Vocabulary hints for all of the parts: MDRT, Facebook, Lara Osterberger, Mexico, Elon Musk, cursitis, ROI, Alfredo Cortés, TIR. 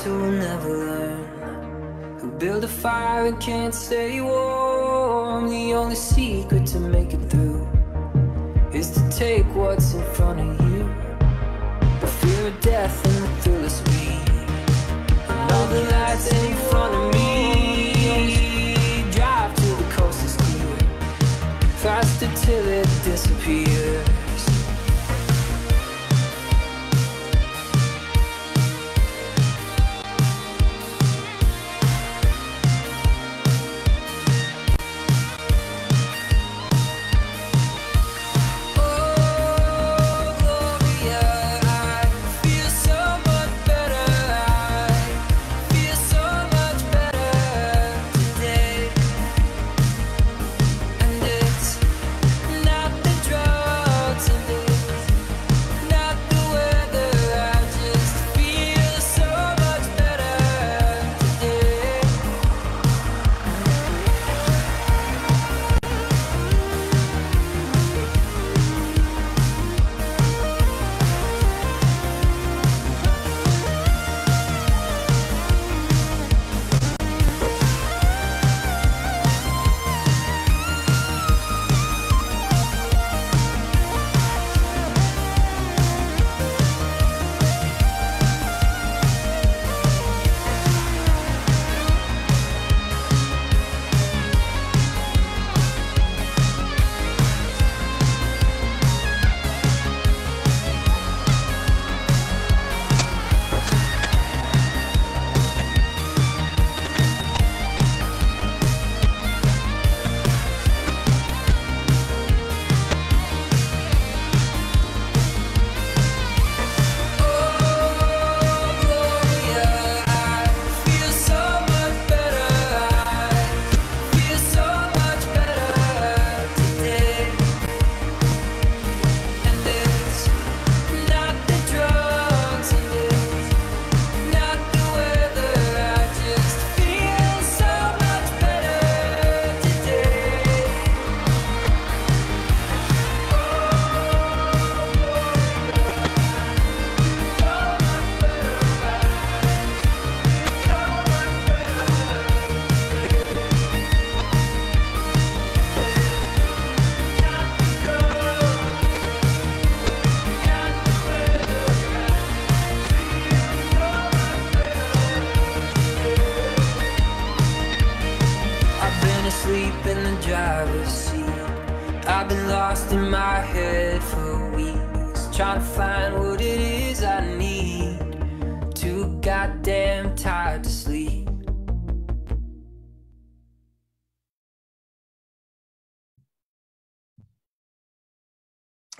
ones who will never learn, who build a fire and can't stay warm. The only secret to make it through is to take what's in front of you. The fear of death and the thrill is me, and all the lights in front of me. Drive till the coast is clear, faster till it disappears.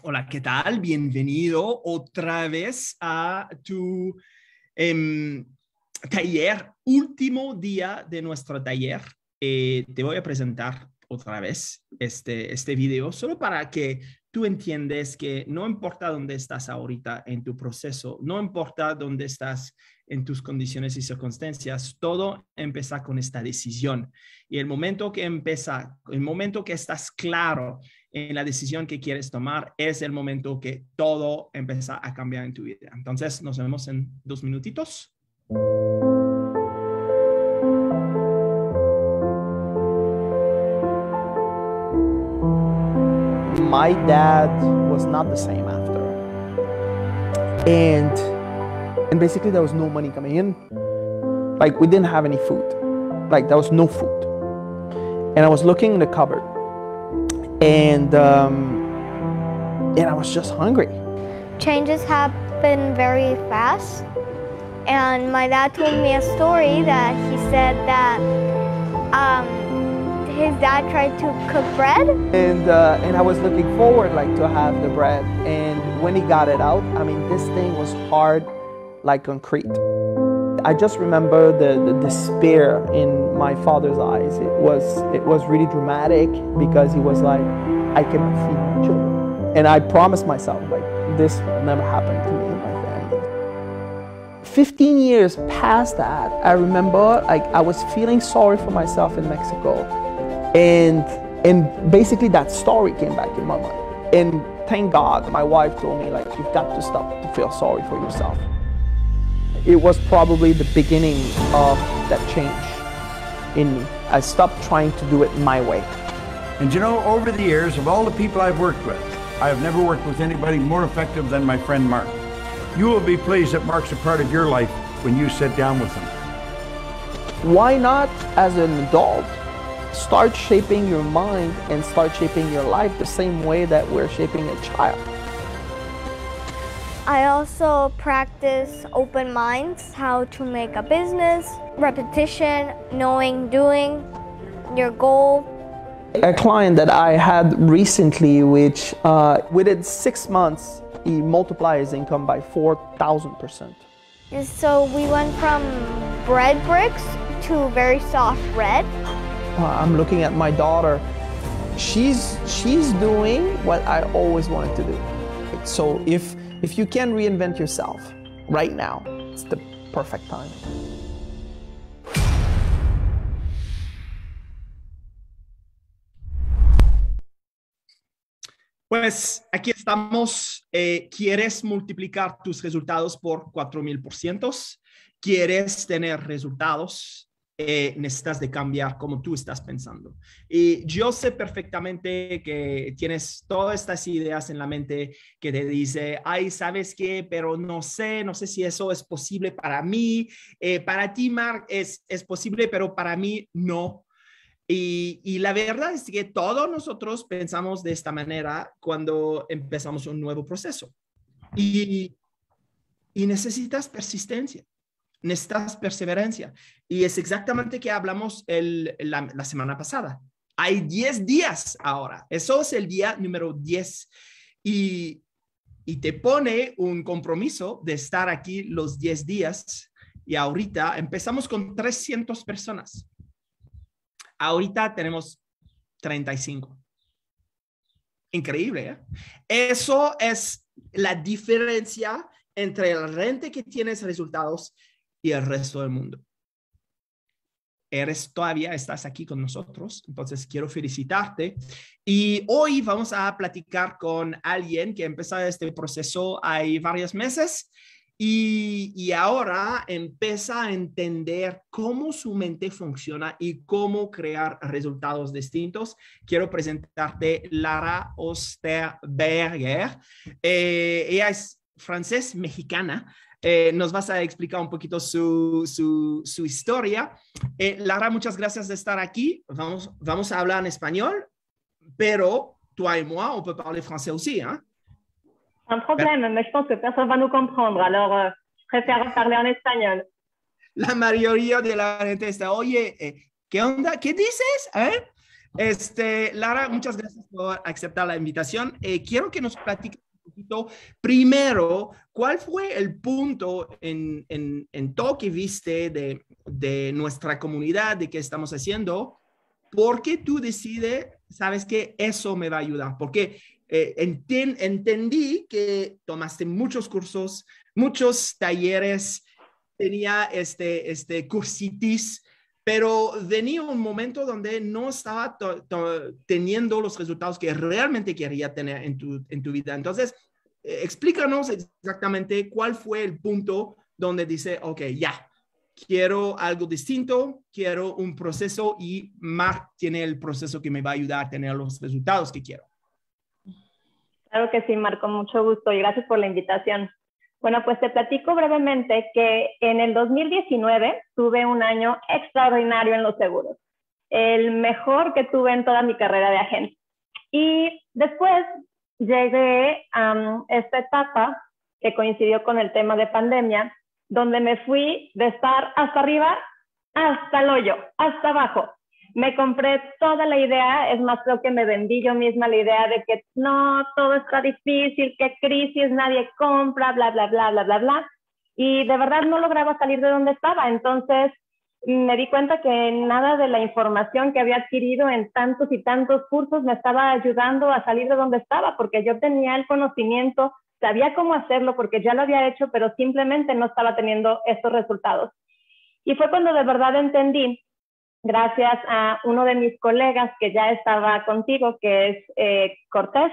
Hola, ¿qué tal? Bienvenido otra vez a tu taller, último día de nuestro taller. Te voy a presentar otra vez este video, solo para que tú entiendas que no importa dónde estás ahorita en tu proceso, no importa dónde estás en tus condiciones y circunstancias, todo empieza con esta decisión. Y el momento que empieza, el momento que estás claro en la decisión que quieres tomar, es el momento que todo empieza a cambiar en tu vida. Entonces, nos vemos en 2 minutitos. My dad was not the same after. And basically there was no money coming in. Like, we didn't have any food. Like, there was no food. And I was looking in the cupboard. And I was just hungry. Changes happen very fast. And my dad told me a story that he said that his dad tried to cook bread. And I was looking forward, like, to have the bread. And when he got it out, I mean, this thing was hard like concrete. I just remember the despair in my father's eyes. It was really dramatic, because he was like, I can feed children. And I promised myself, like, this will never happen to me and my family. 15 years past that, I remember, like, I was feeling sorry for myself in Mexico. And basically that story came back in my mind. And thank God my wife told me, like, you've got to stop to feel sorry for yourself. it was probably the beginning of that change in me. I stopped trying to do it my way. And you know, over the years, of all the people I've worked with, I have never worked with anybody more effective than my friend Mark. You will be pleased that Mark's a part of your life when you sit down with him. Why not, as an adult, start shaping your mind and start shaping your life the same way that we're shaping a child? I also practice open minds, how to make a business, repetition, knowing, doing, your goal. A client that I had recently, which within 6 months, he multiplied his income by 4,000%. So we went from bread bricks to very soft bread. I'm looking at my daughter. She's doing what I always wanted to do. So if you can reinvent yourself right now, it's the perfect time. Pues aquí estamos. ¿Quieres multiplicar tus resultados por 4,000%? ¿Quieres tener resultados? Necesitas de cambiar cómo tú estás pensando. Y yo sé perfectamente que tienes todas estas ideas en la mente que te dice, ay, ¿sabes qué? Pero no sé si eso es posible para mí. Para ti, Mark, es posible, pero para mí no. Y la verdad es que todos nosotros pensamos de esta manera cuando empezamos un nuevo proceso. Y necesitas persistencia, necesitas perseverancia. Y es exactamente que hablamos la semana pasada. Hay 10 días ahora. Eso es el día número 10. Y te pone un compromiso de estar aquí los 10 días. Y ahorita empezamos con 300 personas. Ahorita tenemos 35. Increíble, ¿eh? Eso es la diferencia entre la gente que tiene resultados y el resto del mundo. Todavía estás aquí con nosotros, entonces quiero felicitarte. Y hoy vamos a platicar con alguien que empezó este proceso hace varios meses. Y ahora empieza a entender cómo su mente funciona y cómo crear resultados distintos. Quiero presentarte Lara Osterberger. Ella es francés-mexicana. Nos vas a explicar un poquito su historia. Lara, muchas gracias de estar aquí. Vamos a hablar en español, pero tú y yo on peut parler français aussi, ¿eh? Un problème, mais je pense que personne va nous comprendre, alors je préfère parler en espagnol. La mayoría de la gente está, oye, ¿qué onda? ¿Qué dices? ¿Eh? Lara, muchas gracias por aceptar la invitación. Quiero que nos platiques un poquito, primero, ¿cuál fue el punto en todo que viste de nuestra comunidad, de qué estamos haciendo? ¿Por qué tú decides, sabes que eso me va a ayudar? Porque entendí que tomaste muchos cursos, muchos talleres, tenía cursitis, pero venía un momento donde no estaba teniendo los resultados que realmente quería tener en tu vida. Entonces, explícanos exactamente cuál fue el punto donde dice, ok, ya, quiero algo distinto, quiero un proceso y Mark tiene el proceso que me va a ayudar a tener los resultados que quiero. Claro que sí, Marco, mucho gusto y gracias por la invitación. Bueno, pues te platico brevemente que en el 2019 tuve un año extraordinario en los seguros, el mejor que tuve en toda mi carrera de agente. Y después llegué a esta etapa que coincidió con el tema de pandemia, donde me fui de estar hasta arriba, hasta el hoyo, hasta abajo. Me compré toda la idea, es más, creo que me vendí yo misma la idea de que no, todo está difícil, que crisis, nadie compra, bla, bla, bla, bla, bla, bla. Y de verdad no lograba salir de donde estaba. Entonces me di cuenta que nada de la información que había adquirido en tantos y tantos cursos me estaba ayudando a salir de donde estaba, porque yo tenía el conocimiento, sabía cómo hacerlo porque ya lo había hecho, pero simplemente no estaba teniendo estos resultados. Y fue cuando de verdad entendí, gracias a uno de mis colegas que ya estaba contigo, que es Cortés,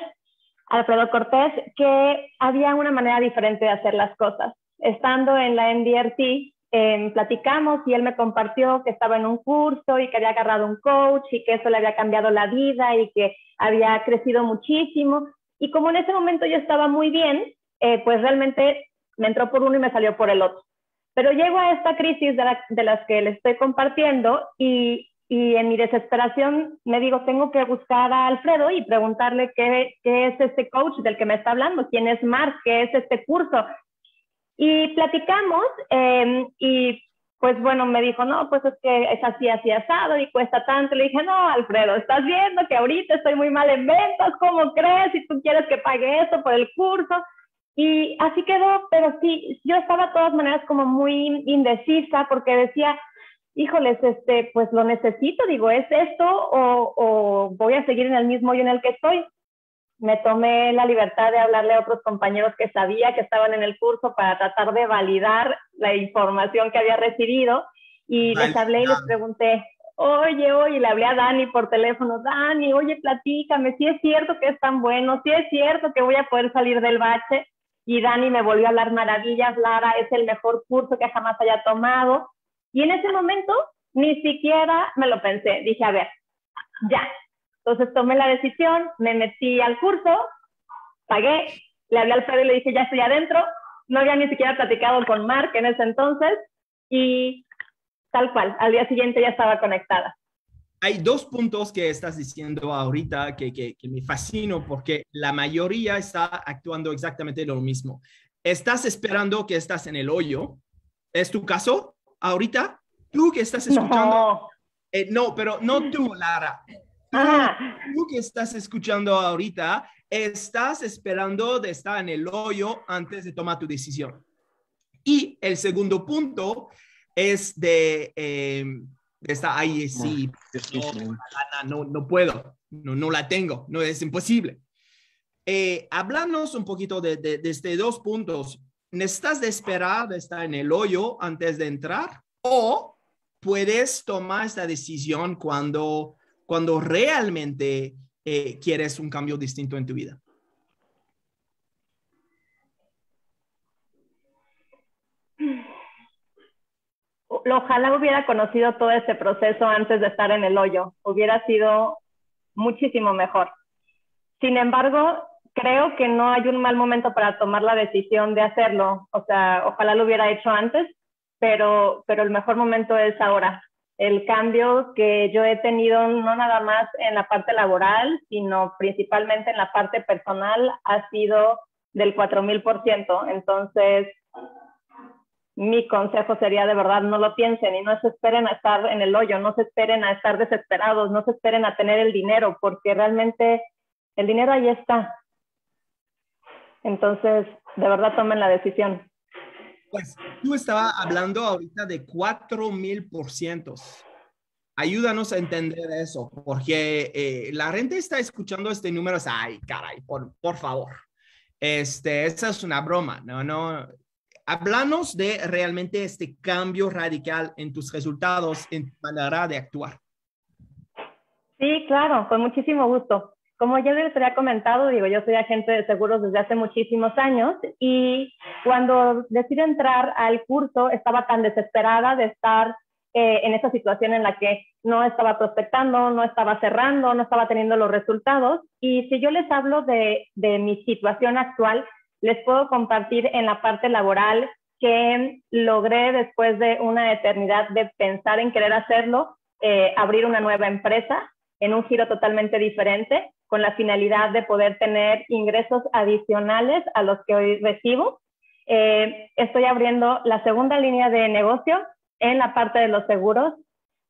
Alfredo Cortés, que había una manera diferente de hacer las cosas. estando en la MDRT, platicamos y él me compartió que estaba en un curso y que había agarrado un coach y que eso le había cambiado la vida y que había crecido muchísimo. Y como en ese momento yo estaba muy bien, pues realmente me entró por uno y me salió por el otro. Pero llego a esta crisis de las que les estoy compartiendo y en mi desesperación me digo, tengo que buscar a Alfredo y preguntarle qué es este coach del que me está hablando, quién es Mark, qué es este curso. Y platicamos y pues bueno, me dijo, no, pues es que es así asado y cuesta tanto. Le dije, no, Alfredo, estás viendo que ahorita estoy muy mal en ventas, ¿cómo crees? Si tú quieres que pague esto por el curso. Y así quedó, pero sí, yo estaba de todas maneras como muy indecisa porque decía, híjoles, pues lo necesito, digo, ¿es esto o voy a seguir en el mismo hoyo en el que estoy? Me tomé la libertad de hablarle a otros compañeros que sabía que estaban en el curso para tratar de validar la información que había recibido y les hablé y les pregunté, oye, le hablé a Dani por teléfono, Dani, oye, platícame, si es cierto que es tan bueno, si es cierto que voy a poder salir del bache. Y Dani me volvió a hablar maravillas, Lara, es el mejor curso que jamás haya tomado. Y en ese momento ni siquiera me lo pensé, dije, a ver, ya. Entonces tomé la decisión, me metí al curso, pagué, le hablé al Alfredo y le dije, ya estoy adentro. No había ni siquiera platicado con Mark en ese entonces y tal cual, al día siguiente ya estaba conectada. Hay dos puntos que estás diciendo ahorita que me fascinan porque la mayoría está actuando exactamente lo mismo. Estás esperando que estás en el hoyo. ¿Es tu caso ahorita? Tú que estás escuchando. No, no, pero no tú, Lara. Tú que estás escuchando ahorita, estás esperando de estar en el hoyo antes de tomar tu decisión. Y el segundo punto es de estar ahí, sí, no puedo, no la tengo, no es imposible. Háblanos un poquito de estos dos puntos. ¿Necesitas de esperar de estar en el hoyo antes de entrar? ¿O puedes tomar esta decisión cuando realmente quieres un cambio distinto en tu vida? Ojalá hubiera conocido todo este proceso antes de estar en el hoyo. Hubiera sido muchísimo mejor. Sin embargo, creo que no hay un mal momento para tomar la decisión de hacerlo. O sea, ojalá lo hubiera hecho antes, pero el mejor momento es ahora. El cambio que yo he tenido, no nada más en la parte laboral, sino principalmente en la parte personal, ha sido del 4000%. Entonces, mi consejo sería, de verdad, no lo piensen y no se esperen a estar en el hoyo, no se esperen a estar desesperados, no se esperen a tener el dinero, porque realmente el dinero ahí está. Entonces, de verdad, tomen la decisión. Pues tú estabas hablando ahorita de 4000%. Ayúdanos a entender eso, porque la gente está escuchando este número. Ay, caray, por favor. Esa es una broma, no. Háblanos de realmente este cambio radical en tus resultados, en tu manera de actuar. Sí, claro, con muchísimo gusto. Como ya les había comentado, digo, yo soy agente de seguros desde hace muchísimos años y cuando decidí entrar al curso estaba tan desesperada de estar en esa situación en la que no estaba prospectando, no estaba cerrando, no estaba teniendo los resultados. Y si yo les hablo de mi situación actual, les puedo compartir en la parte laboral que logré después de una eternidad de pensar en querer hacerlo, abrir una nueva empresa en un giro totalmente diferente, con la finalidad de poder tener ingresos adicionales a los que hoy recibo. Estoy abriendo la segunda línea de negocio en la parte de los seguros.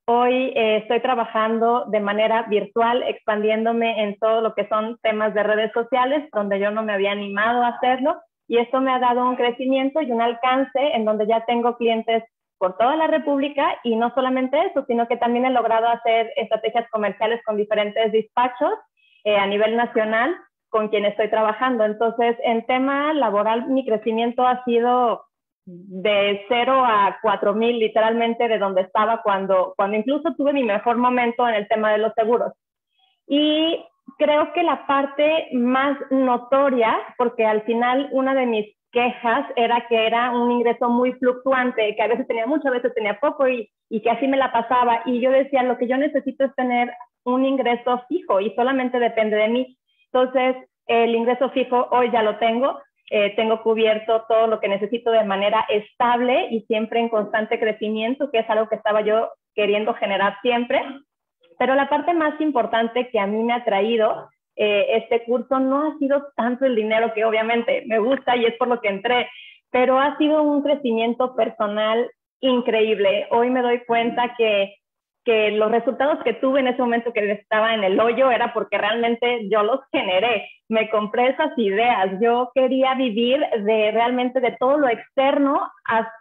Hoy estoy trabajando de manera virtual, expandiéndome en todo lo que son temas de redes sociales, donde yo no me había animado a hacerlo, y esto me ha dado un crecimiento y un alcance en donde ya tengo clientes por toda la República, y no solamente eso, sino que también he logrado hacer estrategias comerciales con diferentes despachos a nivel nacional con quien estoy trabajando. Entonces, en tema laboral, mi crecimiento ha sido de 0 a 4000, literalmente, de donde estaba cuando incluso tuve mi mejor momento en el tema de los seguros. Y creo que la parte más notoria, porque al final una de mis quejas era que era un ingreso muy fluctuante, que a veces tenía mucho, a veces tenía poco y que así me la pasaba. Y yo decía, lo que yo necesito es tener un ingreso fijo y solamente depende de mí. Entonces, el ingreso fijo hoy ya lo tengo. Tengo cubierto todo lo que necesito de manera estable y siempre en constante crecimiento, que es algo que estaba yo queriendo generar siempre. Pero la parte más importante que a mí me ha traído este curso no ha sido tanto el dinero, que obviamente me gusta y es por lo que entré, pero ha sido un crecimiento personal increíble. Hoy me doy cuenta que los resultados que tuve en ese momento que estaba en el hoyo era porque realmente yo los generé, me compré esas ideas, yo quería vivir de realmente de todo lo externo,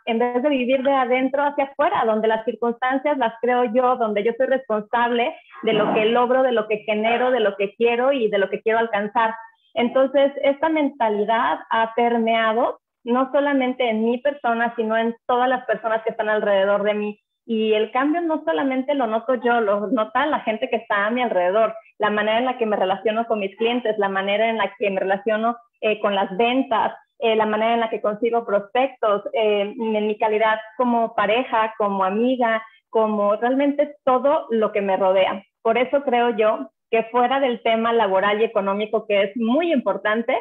en vez de vivir de adentro hacia afuera, donde las circunstancias las creo yo, donde yo soy responsable de lo que logro, de lo que genero, de lo que quiero y de lo que quiero alcanzar. Entonces, esta mentalidad ha permeado no solamente en mi persona, sino en todas las personas que están alrededor de mí. Y el cambio no solamente lo noto yo, lo nota la gente que está a mi alrededor, la manera en la que me relaciono con mis clientes, la manera en la que me relaciono con las ventas, la manera en la que consigo prospectos, en mi calidad como pareja, como amiga, como realmente todo lo que me rodea. Por eso creo yo que fuera del tema laboral y económico, que es muy importante,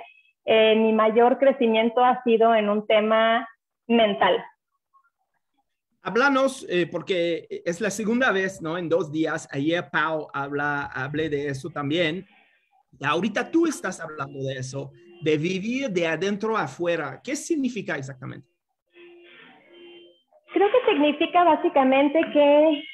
mi mayor crecimiento ha sido en un tema mental. Háblanos, porque es la segunda vez, ¿no? En 2 días, ayer Pau hablé de eso también. Y ahorita tú estás hablando de eso, de vivir de adentro afuera. ¿Qué significa exactamente? Creo que significa básicamente que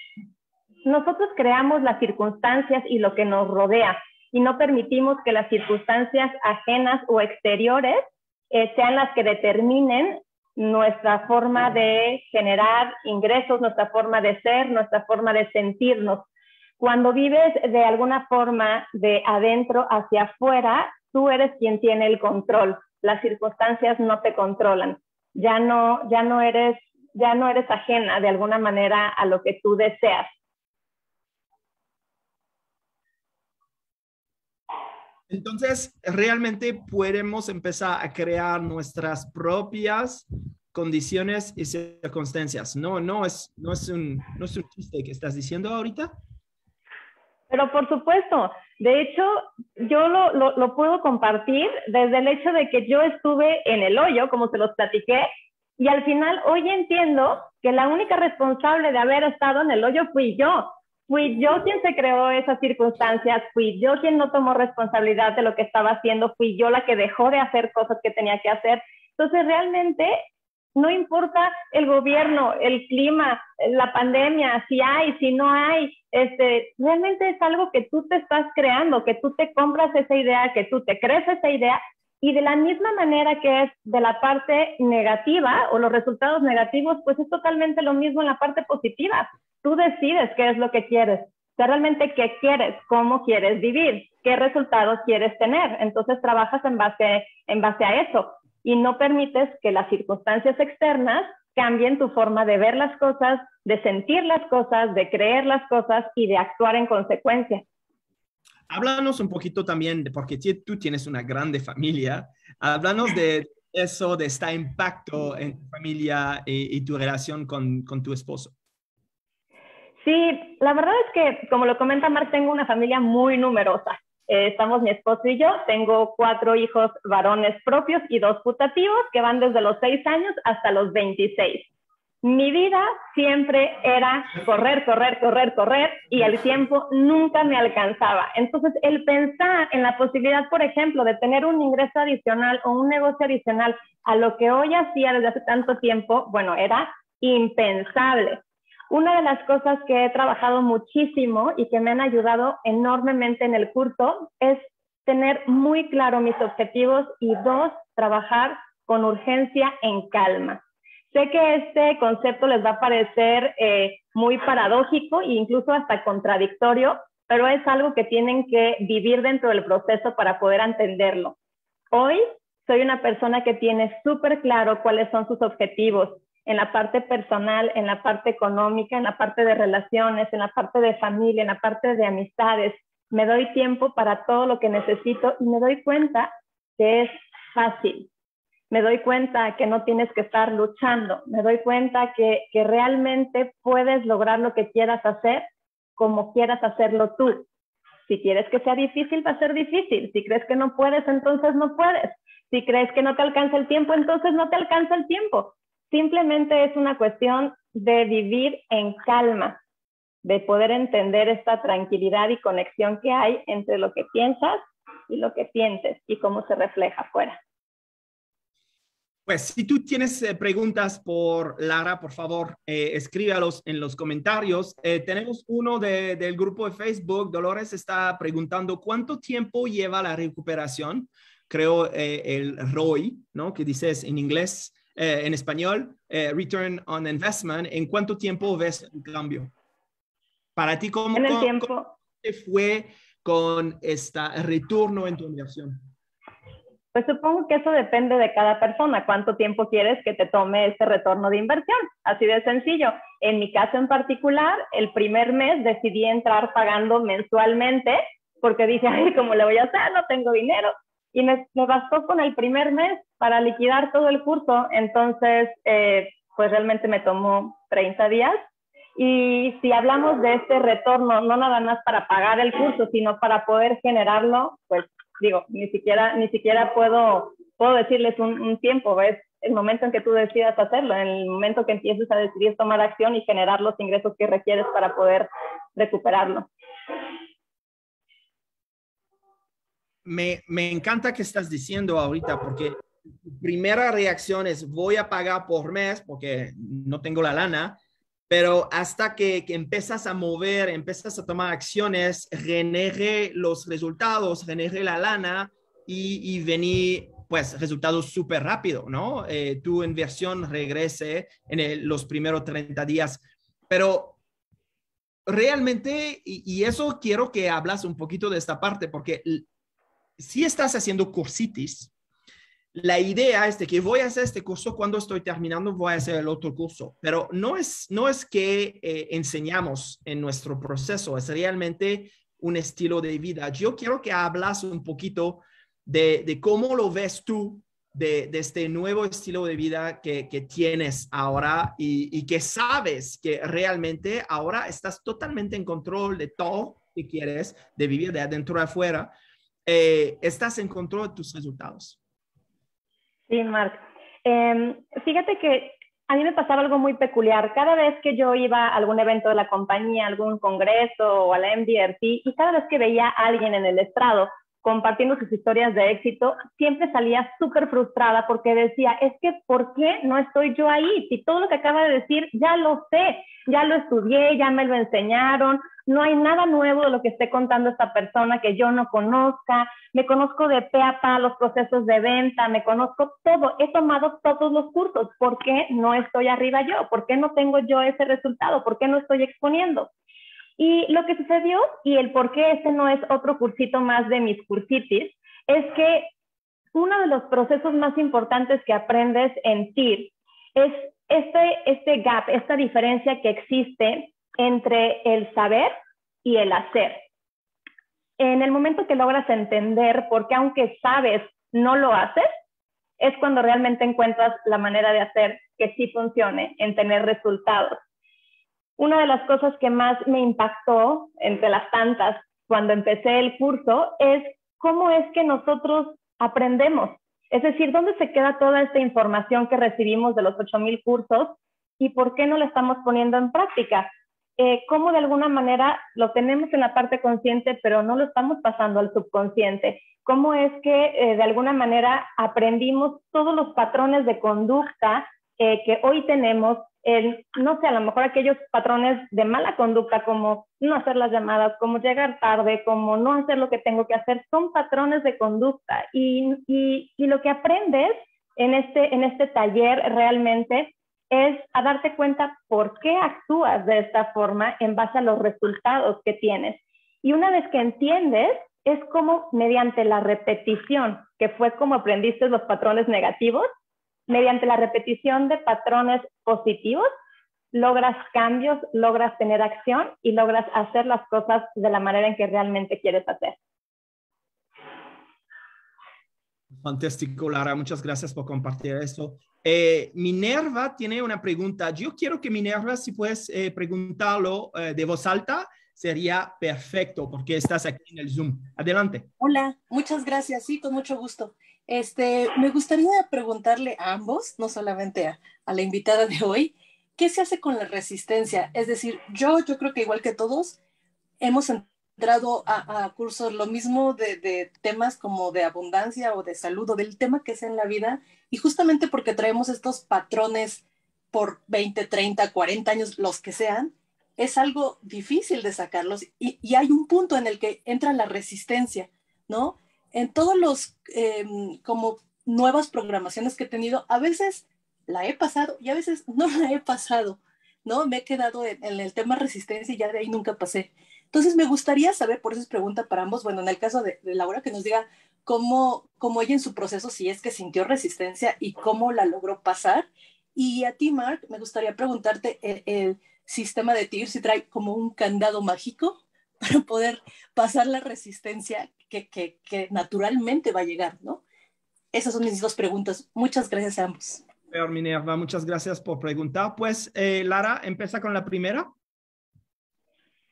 nosotros creamos las circunstancias y lo que nos rodea y no permitimos que las circunstancias ajenas o exteriores sean las que determinen nuestra forma de generar ingresos, nuestra forma de ser, nuestra forma de sentirnos. Cuando vives de alguna forma de adentro hacia afuera, tú eres quien tiene el control. Las circunstancias no te controlan. Ya no eres ajena de alguna manera a lo que tú deseas. Entonces, realmente podemos empezar a crear nuestras propias condiciones y circunstancias. No es un chiste que estás diciendo ahorita. Pero por supuesto, de hecho, yo lo puedo compartir desde el hecho de que yo estuve en el hoyo, como se los platiqué, y al final hoy entiendo que la única responsable de haber estado en el hoyo fui yo. Fui yo quien se creó esas circunstancias, fui yo quien no tomó responsabilidad de lo que estaba haciendo, fui yo la que dejó de hacer cosas que tenía que hacer. Entonces, realmente no importa el gobierno, el clima, la pandemia, si hay, si no hay, realmente es algo que tú te estás creando, que tú te compras esa idea, que tú te crees esa idea. Y de la misma manera que es de la parte negativa o los resultados negativos, pues es totalmente lo mismo en la parte positiva. Tú decides qué es lo que quieres, o sea, realmente qué quieres, cómo quieres vivir, qué resultados quieres tener. Entonces trabajas en base a eso y no permites que las circunstancias externas cambien tu forma de ver las cosas, de sentir las cosas, de creer las cosas y de actuar en consecuencia. Háblanos un poquito también, porque tú tienes una grande familia, háblanos de eso, de este impacto en tu familia y tu relación con tu esposo. Sí, la verdad es que, como lo comenta Mark, tengo una familia muy numerosa. Estamos mi esposo y yo, tengo 4 hijos varones propios y 2 putativos que van desde los 6 años hasta los 26. Mi vida siempre era correr, correr, correr, correr y el tiempo nunca me alcanzaba. Entonces, el pensar en la posibilidad, por ejemplo, de tener un ingreso adicional o un negocio adicional a lo que hoy hacía desde hace tanto tiempo, bueno, era impensable. Una de las cosas que he trabajado muchísimo y que me han ayudado enormemente en el curso es tener muy claro mis objetivos y 2, trabajar con urgencia en calma. Sé que este concepto les va a parecer muy paradójico e incluso hasta contradictorio, pero es algo que tienen que vivir dentro del proceso para poder entenderlo. Hoy soy una persona que tiene súper claro cuáles son sus objetivos, en la parte personal, en la parte económica, en la parte de relaciones, en la parte de familia, en la parte de amistades. Me doy tiempo para todo lo que necesito y me doy cuenta que es fácil. me doy cuenta que no tienes que estar luchando, me doy cuenta que realmente puedes lograr lo que quieras hacer como quieras hacerlo tú. Si quieres que sea difícil, va a ser difícil. Si crees que no puedes, entonces no puedes. Si crees que no te alcanza el tiempo, entonces no te alcanza el tiempo. Simplemente es una cuestión de vivir en calma, de poder entender esta tranquilidad y conexión que hay entre lo que piensas y lo que sientes y cómo se refleja afuera. Pues si tú tienes preguntas por Lara, por favor, escríbalos en los comentarios. Tenemos uno del grupo de Facebook. Dolores está preguntando, ¿cuánto tiempo lleva la recuperación? Creo el ROI, ¿no? Que dices en inglés, en español, Return on Investment. ¿En cuánto tiempo ves un cambio? Para ti, ¿cómo te fue con este retorno en tu inversión? Pues supongo que eso depende de cada persona. ¿Cuánto tiempo quieres que te tome este retorno de inversión? Así de sencillo. En mi caso en particular, el primer mes decidí entrar pagando mensualmente porque dije, ay, ¿cómo le voy a hacer? No tengo dinero. Y me bastó con el primer mes para liquidar todo el curso. Entonces, pues realmente me tomó 30 días. Y si hablamos de este retorno, no nada más para pagar el curso, sino para poder generarlo, pues, digo, ni siquiera puedo decirles un tiempo, es el momento en que tú decidas hacerlo, en el momento que empieces a decidir tomar acción y generar los ingresos que requieres para poder recuperarlo. Me encanta que estás diciendo ahorita, porque primera reacción es voy a pagar por mes porque no tengo la lana, pero hasta que empiezas a mover, empiezas a tomar acciones, generé los resultados, generé la lana y vení, pues, resultados súper rápido, ¿no? Tu inversión regrese en los primeros 30 días. Pero realmente, y eso quiero que hablas un poquito de esta parte, porque si estás haciendo cursitis, la idea es de que voy a hacer este curso, cuando estoy terminando voy a hacer el otro curso, pero no es que enseñamos en nuestro proceso, es realmente un estilo de vida. Yo quiero que hablas un poquito de cómo lo ves tú de este nuevo estilo de vida que tienes ahora y que sabes que realmente ahora estás totalmente en control de todo que quieres, de vivir de adentro a afuera, estás en control de tus resultados. Sí, Marc. Fíjate que a mí me pasaba algo muy peculiar. Cada vez que yo iba a algún evento de la compañía, algún congreso o a la MDRT, y cada vez que veía a alguien en el estrado compartiendo sus historias de éxito, siempre salía súper frustrada porque decía, es que ¿por qué no estoy yo ahí? Si todo lo que acaba de decir ya lo sé, ya lo estudié, ya me lo enseñaron, no hay nada nuevo de lo que esté contando esta persona que yo no conozca, me conozco de pe a pa los procesos de venta, me conozco todo, he tomado todos los cursos, ¿por qué no estoy arriba yo? ¿Por qué no tengo yo ese resultado? ¿Por qué no estoy exponiendo? Y lo que sucedió, y el por qué este no es otro cursito más de mis cursitis, es que uno de los procesos más importantes que aprendes en TIR es este gap, esta diferencia que existe entre el saber y el hacer. En el momento que logras entender por qué aunque sabes no lo haces, es cuando realmente encuentras la manera de hacer que sí funcione, en tener resultados. Una de las cosas que más me impactó, entre las tantas, cuando empecé el curso, es cómo es que nosotros aprendemos. Es decir, ¿dónde se queda toda esta información que recibimos de los 8,000 cursos y por qué no la estamos poniendo en práctica? Cómo de alguna manera lo tenemos en la parte consciente, pero no lo estamos pasando al subconsciente. Cómo es que de alguna manera aprendimos todos los patrones de conducta que hoy tenemos, no sé, a lo mejor aquellos patrones de mala conducta, como no hacer las llamadas, como llegar tarde, como no hacer lo que tengo que hacer, son patrones de conducta. Y lo que aprendes en este taller realmente es a darte cuenta por qué actúas de esta forma en base a los resultados que tienes. Y una vez que entiendes, es como mediante la repetición, que fue como aprendiste los patrones negativos, mediante la repetición de patrones positivos, logras cambios, logras tener acción y logras hacer las cosas de la manera en que realmente quieres hacer. Fantástico, Lara. Muchas gracias por compartir esto. Minerva tiene una pregunta. Yo quiero que Minerva, si puedes preguntarlo de voz alta, sería perfecto, porque estás aquí en el Zoom. Adelante. Hola, muchas gracias. Sí, con mucho gusto. Me gustaría preguntarle a ambos, no solamente a la invitada de hoy, ¿qué se hace con la resistencia? Es decir, yo creo que igual que todos, hemos entrado a cursos, lo mismo de temas como de abundancia o de salud o del tema que sea en la vida, y justamente porque traemos estos patrones por 20, 30, 40 años, los que sean, es algo difícil de sacarlos, y hay un punto en el que entra la resistencia, ¿no? En todos los, como nuevas programaciones que he tenido, a veces la he pasado y a veces no la he pasado, ¿no? Me he quedado en el tema resistencia y ya de ahí nunca pasé. Entonces me gustaría saber, por eso es pregunta para ambos, bueno, en el caso de Laura, que nos diga cómo ella en su proceso, si es que sintió resistencia y cómo la logró pasar. Y a ti, Mark, me gustaría preguntarte el sistema de TIR, si trae como un candado mágico para poder pasar la resistencia que naturalmente va a llegar, ¿no? Esas son mis dos preguntas. Muchas gracias a ambos. Minerva, muchas gracias por preguntar. Pues, Lara, empieza con la primera.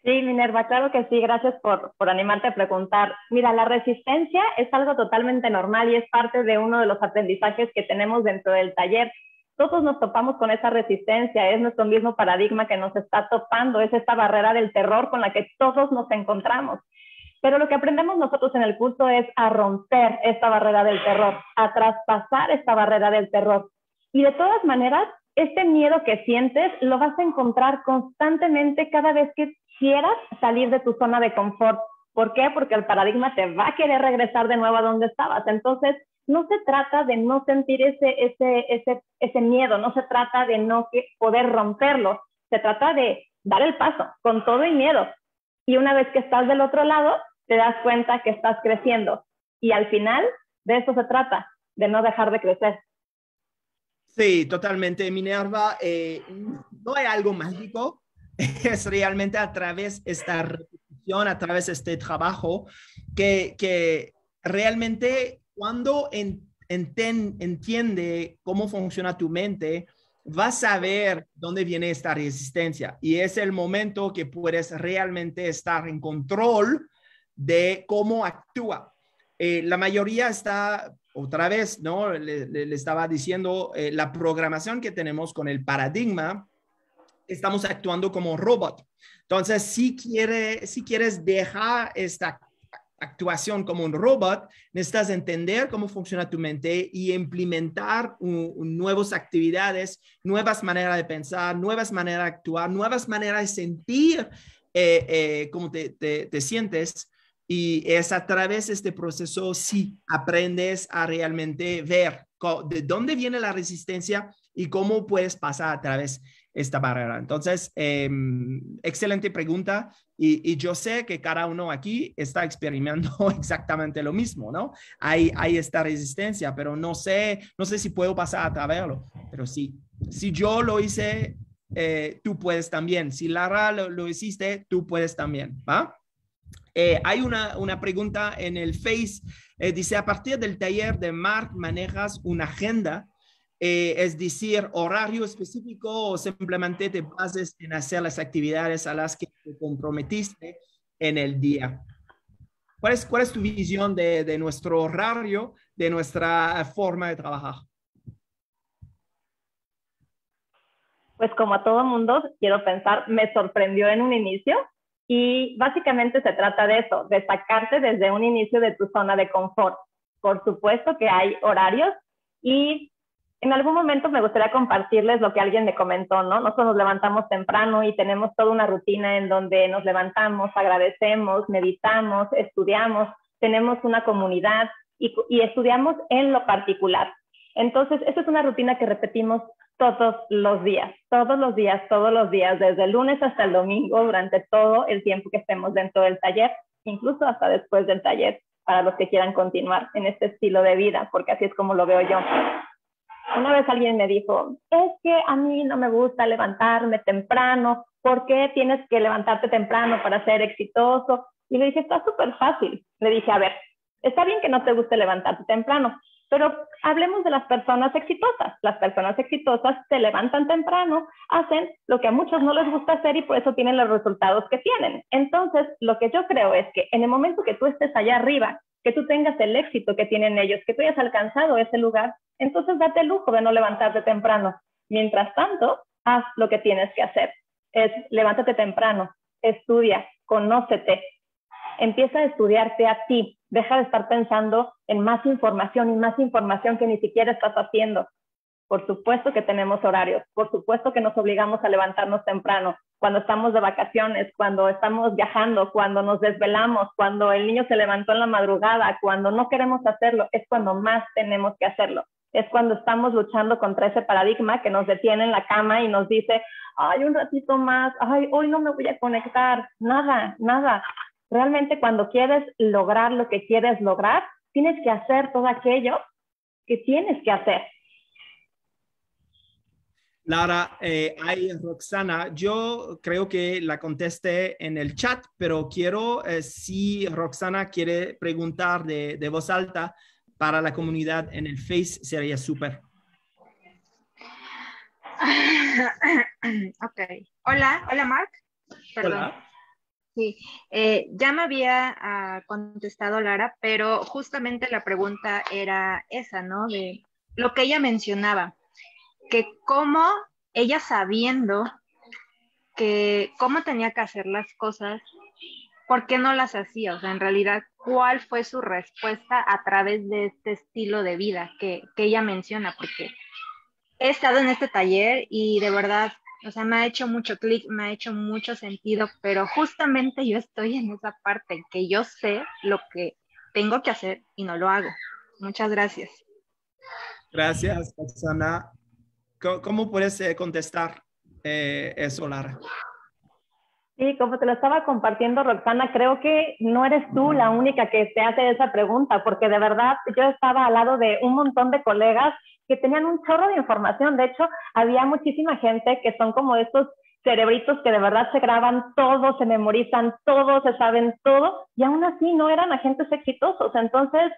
Sí, Minerva, claro que sí. Gracias por animarte a preguntar. Mira, la resistencia es algo totalmente normal y es parte de uno de los aprendizajes que tenemos dentro del taller. Todos nos topamos con esa resistencia, es nuestro mismo paradigma que nos está topando, es esta barrera del terror con la que todos nos encontramos. Pero lo que aprendemos nosotros en el curso es a romper esta barrera del terror, a traspasar esta barrera del terror. Y de todas maneras, este miedo que sientes lo vas a encontrar constantemente cada vez que quieras salir de tu zona de confort. ¿Por qué? Porque el paradigma te va a querer regresar de nuevo a donde estabas. Entonces, no se trata de no sentir ese miedo, no se trata de no poder romperlo, se trata de dar el paso con todo y miedo. Y una vez que estás del otro lado, te das cuenta que estás creciendo. Y al final, de eso se trata, de no dejar de crecer. Sí, totalmente, Minerva. No hay algo mágico, es realmente a través de esta repetición, a través de este trabajo, que realmente cuando entiende cómo funciona tu mente, vas a ver dónde viene esta resistencia. Y es el momento que puedes realmente estar en control de cómo actúa. La mayoría está... Otra vez, ¿no? Le estaba diciendo, la programación que tenemos con el paradigma, estamos actuando como robot. Entonces, si quieres dejar esta actuación como un robot, necesitas entender cómo funciona tu mente y implementar nuevas actividades, nuevas maneras de pensar, nuevas maneras de actuar, nuevas maneras de sentir cómo te sientes. Y es a través de este proceso sí aprendes a realmente ver de dónde viene la resistencia y cómo puedes pasar a través de esta barrera. Entonces, excelente pregunta. Y yo sé que cada uno aquí está experimentando exactamente lo mismo, ¿no? Hay esta resistencia, pero no sé si puedo pasar a traveslo. Pero sí, si yo lo hice, tú puedes también. Si Lara lo hiciste, tú puedes también, ¿va? Hay una pregunta en el Face, dice, a partir del taller de Mark, ¿manejas una agenda? Es decir, horario específico o simplemente te bases en hacer las actividades a las que te comprometiste en el día. ¿Cuál es tu visión de nuestro horario, de nuestra forma de trabajar? Pues como a todo mundo, quiero pensar, me sorprendió en un inicio. Y básicamente se trata de eso, de sacarte desde un inicio de tu zona de confort. Por supuesto que hay horarios y en algún momento me gustaría compartirles lo que alguien me comentó, ¿no? Nosotros nos levantamos temprano y tenemos toda una rutina en donde nos levantamos, agradecemos, meditamos, estudiamos, tenemos una comunidad y estudiamos en lo particular. Entonces, esa es una rutina que repetimos todos los días, desde el lunes hasta el domingo, durante todo el tiempo que estemos dentro del taller, incluso hasta después del taller, para los que quieran continuar en este estilo de vida, porque así es como lo veo yo. Una vez alguien me dijo, es que a mí no me gusta levantarme temprano, ¿por qué tienes que levantarte temprano para ser exitoso? Y le dije, está súper fácil. Le dije, a ver, está bien que no te guste levantarte temprano, Pero hablemos de las personas exitosas. Las personas exitosas se levantan temprano, hacen lo que a muchos no les gusta hacer y por eso tienen los resultados que tienen. Entonces, lo que yo creo es que en el momento que tú estés allá arriba, que tú tengas el éxito que tienen ellos, que tú hayas alcanzado ese lugar, entonces date el lujo de no levantarte temprano. Mientras tanto, haz lo que tienes que hacer. Es levántate temprano, estudia, conócete, empieza a estudiarte a ti. Deja de estar pensando en más información que ni siquiera estás haciendo. Por supuesto que tenemos horarios, por supuesto que nos obligamos a levantarnos temprano, cuando estamos de vacaciones, cuando estamos viajando, cuando nos desvelamos, cuando el niño se levantó en la madrugada, cuando no queremos hacerlo, es cuando más tenemos que hacerlo. Es cuando estamos luchando contra ese paradigma que nos detiene en la cama y nos dice, ay, un ratito más, ay, hoy no me voy a conectar, nada, nada. Realmente cuando quieres lograr lo que quieres lograr, tienes que hacer todo aquello que tienes que hacer. Lara, hay Roxana. Yo creo que la contesté en el chat, pero quiero, si Roxana quiere preguntar de voz alta para la comunidad en el Face, sería súper. Ok. Hola, hola Mark. Perdón. Hola. Sí, ya me había contestado Lara, pero justamente la pregunta era esa, ¿no? De lo que ella mencionaba, que cómo ella sabiendo que cómo tenía que hacer las cosas, ¿por qué no las hacía? O sea, en realidad, ¿cuál fue su respuesta a través de este estilo de vida que ella menciona? Porque he estado en este taller y de verdad, o sea, me ha hecho mucho clic, me ha hecho mucho sentido, pero justamente yo estoy en esa parte en que yo sé lo que tengo que hacer y no lo hago. Muchas gracias. Gracias, Roxana. ¿Cómo puedes contestar eso, Lara? Sí, como te lo estaba compartiendo, Roxana, creo que no eres tú la única que te hace esa pregunta, porque de verdad yo estaba al lado de un montón de colegas que tenían un chorro de información. De hecho, había muchísima gente que son como estos cerebritos que de verdad se graban todo, se memorizan todo, se saben todo, y aún así no eran agentes exitosos. Entonces,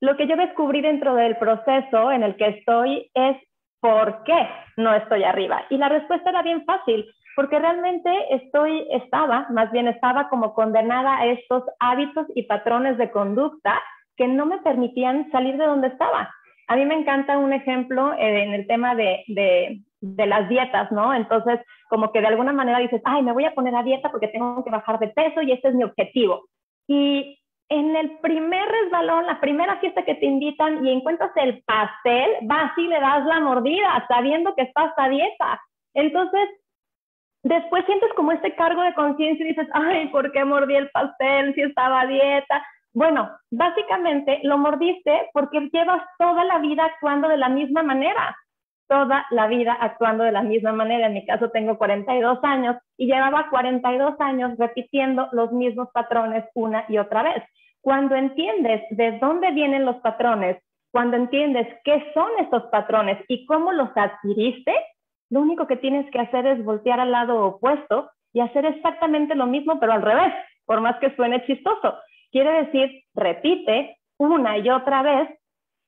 lo que yo descubrí dentro del proceso en el que estoy es ¿por qué no estoy arriba? Y la respuesta era bien fácil, porque realmente estaba como condenada a estos hábitos y patrones de conducta que no me permitían salir de donde estaba. A mí me encanta un ejemplo en el tema de las dietas, ¿no? Entonces, como que de alguna manera dices, ay, me voy a poner a dieta porque tengo que bajar de peso y este es mi objetivo. Y en el primer resbalón, la primera fiesta que te invitan y encuentras el pastel, vas y le das la mordida, sabiendo que estás a dieta. Entonces, después sientes como este cargo de conciencia y dices, ay, ¿por qué mordí el pastel si estaba a dieta? Bueno, básicamente lo mordiste porque llevas toda la vida actuando de la misma manera. Toda la vida actuando de la misma manera. En mi caso tengo 42 años y llevaba 42 años repitiendo los mismos patrones una y otra vez. Cuando entiendes de dónde vienen los patrones, cuando entiendes qué son esos patrones y cómo los adquiriste, lo único que tienes que hacer es voltear al lado opuesto y hacer exactamente lo mismo, pero al revés, por más que suene chistoso. Quiere decir, repite una y otra vez,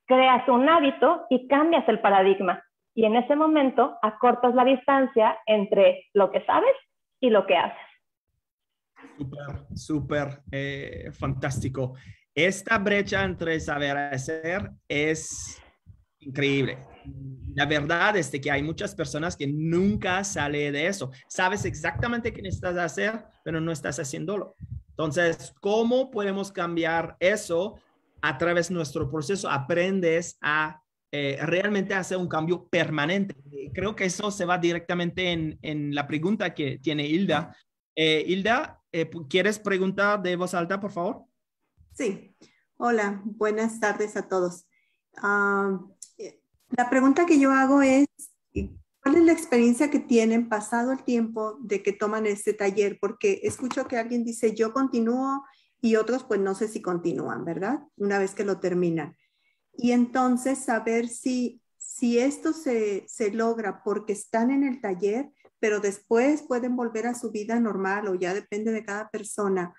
creas un hábito y cambias el paradigma. Y en ese momento acortas la distancia entre lo que sabes y lo que haces. Súper, súper fantástico. Esta brecha entre saber hacer es increíble. La verdad es que hay muchas personas que nunca salen de eso. Sabes exactamente qué necesitas hacer, pero no estás haciéndolo. Entonces, ¿cómo podemos cambiar eso a través de nuestro proceso? Aprendes a realmente hacer un cambio permanente. Creo que eso se va directamente en la pregunta que tiene Hilda. Hilda, ¿quieres preguntar de voz alta, por favor? Sí. Hola, buenas tardes a todos. La pregunta que yo hago es, ¿cuál es la experiencia que tienen pasado el tiempo de que toman este taller? Porque escucho que alguien dice, yo continúo, y otros pues no sé si continúan, ¿verdad? Una vez que lo terminan. Y entonces saber si esto se logra porque están en el taller, pero después pueden volver a su vida normal o ya depende de cada persona.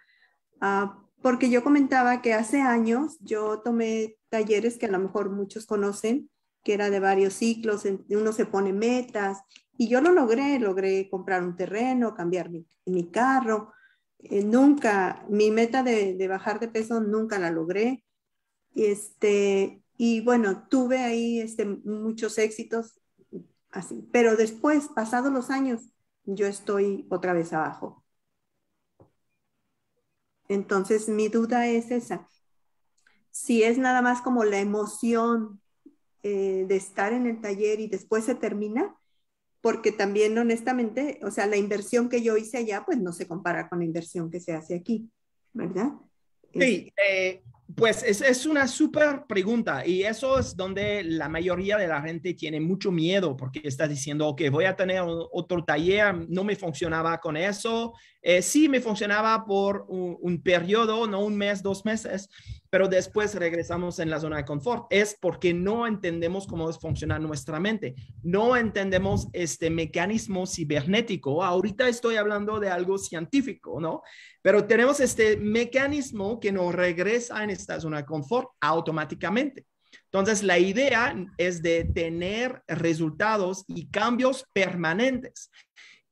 Porque yo comentaba que hace años yo tomé talleres que a lo mejor muchos conocen, que era de varios ciclos, uno se pone metas, y yo lo logré comprar un terreno, cambiar mi carro, nunca, mi meta de bajar de peso nunca la logré, y bueno, tuve ahí muchos éxitos, así, pero después, pasados los años, yo estoy otra vez abajo. Entonces, mi duda es esa, si es nada más como la emoción de estar en el taller y después se termina, porque también honestamente, o sea, la inversión que yo hice allá, pues no se compara con la inversión que se hace aquí, ¿verdad? Sí, pues es una súper pregunta y eso es donde la mayoría de la gente tiene mucho miedo porque está diciendo, ok, voy a tener otro taller, no me funcionaba con eso, sí me funcionaba por un periodo, no un mes, 2 meses, pero después regresamos en la zona de confort. Es porque no entendemos cómo funciona nuestra mente, no entendemos este mecanismo cibernético. Ahorita estoy hablando de algo científico, ¿no? Pero tenemos este mecanismo que nos regresa en esta zona de confort automáticamente. Entonces, la idea es de tener resultados y cambios permanentes.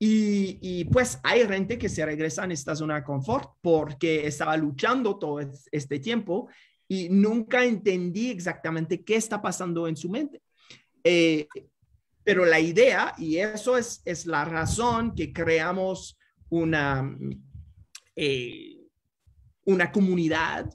Y pues hay gente que se regresa en esta zona de confort porque estaba luchando todo este tiempo y nunca entendí exactamente qué está pasando en su mente. Pero la idea, y eso es la razón que creamos una comunidad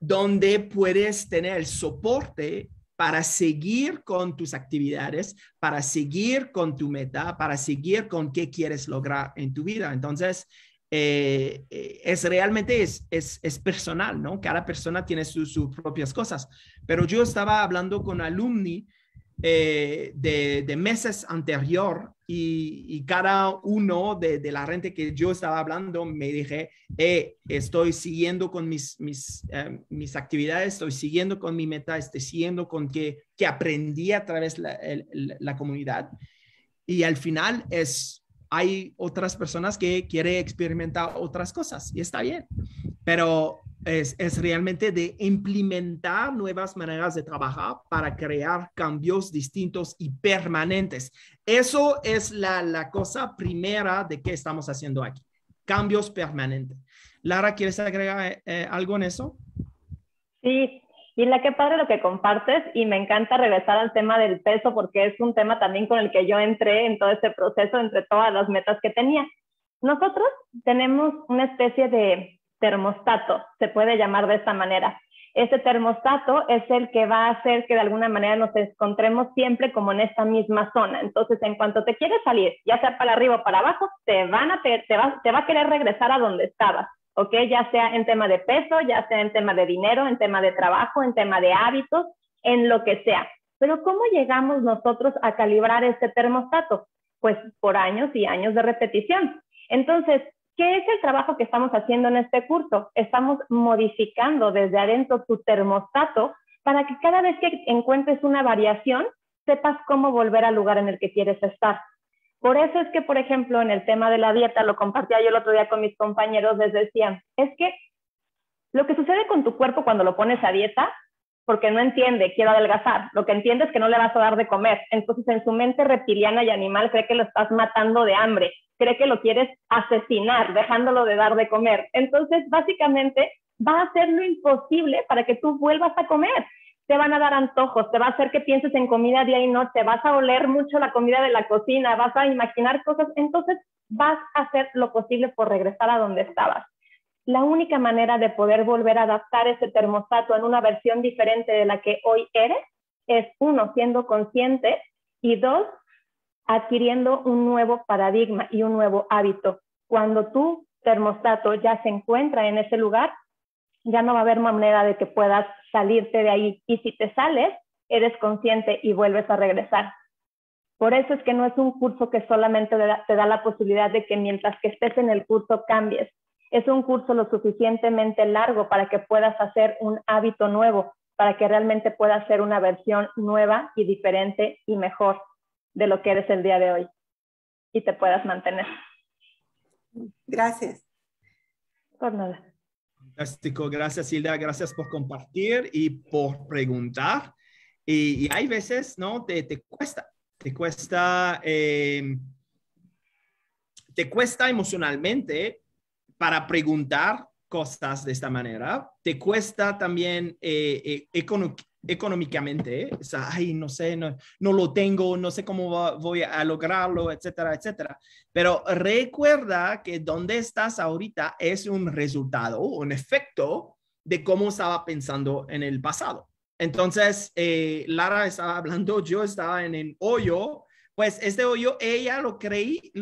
donde puedes tener el soporte para seguir con tus actividades, para seguir con tu meta, para seguir con qué quieres lograr en tu vida. Entonces, realmente es personal, ¿no? Cada persona tiene sus propias cosas. Pero yo estaba hablando con alumni de meses anterior y cada uno de la gente que yo estaba hablando me dije, estoy siguiendo con mis actividades, estoy siguiendo con mi meta, estoy siguiendo con que aprendí a través de la comunidad. Y al final hay otras personas que quieren experimentar otras cosas y está bien, pero es realmente de implementar nuevas maneras de trabajar para crear cambios distintos y permanentes. Eso es la cosa primera de que estamos haciendo aquí. Cambios permanentes. Lara, ¿quieres agregar algo en eso? Sí, y qué padre lo que compartes y me encanta regresar al tema del peso porque es un tema también con el que yo entré en todo este proceso, entre todas las metas que tenía. Nosotros tenemos una especie de termostato, se puede llamar de esta manera. Este termostato es el que va a hacer que de alguna manera nos encontremos siempre como en esta misma zona. Entonces, en cuanto te quieres salir, ya sea para arriba o para abajo, te va a querer regresar a donde estabas, ¿ok? Ya sea en tema de peso, ya sea en tema de dinero, en tema de trabajo, en tema de hábitos, en lo que sea. Pero ¿cómo llegamos nosotros a calibrar este termostato? Pues por años y años de repetición. Entonces, ¿qué es el trabajo que estamos haciendo en este curso? Estamos modificando desde adentro tu termostato para que cada vez que encuentres una variación, sepas cómo volver al lugar en el que quieres estar. Por eso es que, por ejemplo, en el tema de la dieta, lo compartía yo el otro día con mis compañeros, les decía, es que lo que sucede con tu cuerpo cuando lo pones a dieta, porque no entiende, quiero adelgazar, lo que entiende es que no le vas a dar de comer. Entonces, en su mente reptiliana y animal, cree que lo estás matando de hambre. Cree que lo quieres asesinar, dejándolo de dar de comer. Entonces, básicamente, va a hacer lo imposible para que tú vuelvas a comer. Te van a dar antojos, te va a hacer que pienses en comida día y noche, vas a oler mucho la comida de la cocina, vas a imaginar cosas. Entonces, vas a hacer lo posible por regresar a donde estabas. La única manera de poder volver a adaptar ese termostato en una versión diferente de la que hoy eres es, 1, siendo consciente y 2, adquiriendo un nuevo paradigma y un nuevo hábito. Cuando tu termostato ya se encuentra en ese lugar, ya no va a haber manera de que puedas salirte de ahí. Y si te sales, eres consciente y vuelves a regresar. Por eso es que no es un curso que solamente te da la posibilidad de que mientras que estés en el curso cambies. Es un curso lo suficientemente largo para que puedas hacer un hábito nuevo, para que realmente puedas ser una versión nueva y diferente y mejor de lo que eres el día de hoy y te puedas mantener. Gracias. Por nada. Fantástico, gracias Hilda, gracias por compartir y por preguntar. Y hay veces, ¿no? Te cuesta emocionalmente para preguntar cosas de esta manera. Te cuesta también económicamente. O sea, ay, no sé, no lo tengo, no sé cómo voy a lograrlo, etcétera, etcétera. Pero recuerda que donde estás ahorita es un resultado, un efecto de cómo estaba pensando en el pasado. Entonces, Lara estaba hablando, yo estaba en el hoyo, pues este hoyo ella lo creí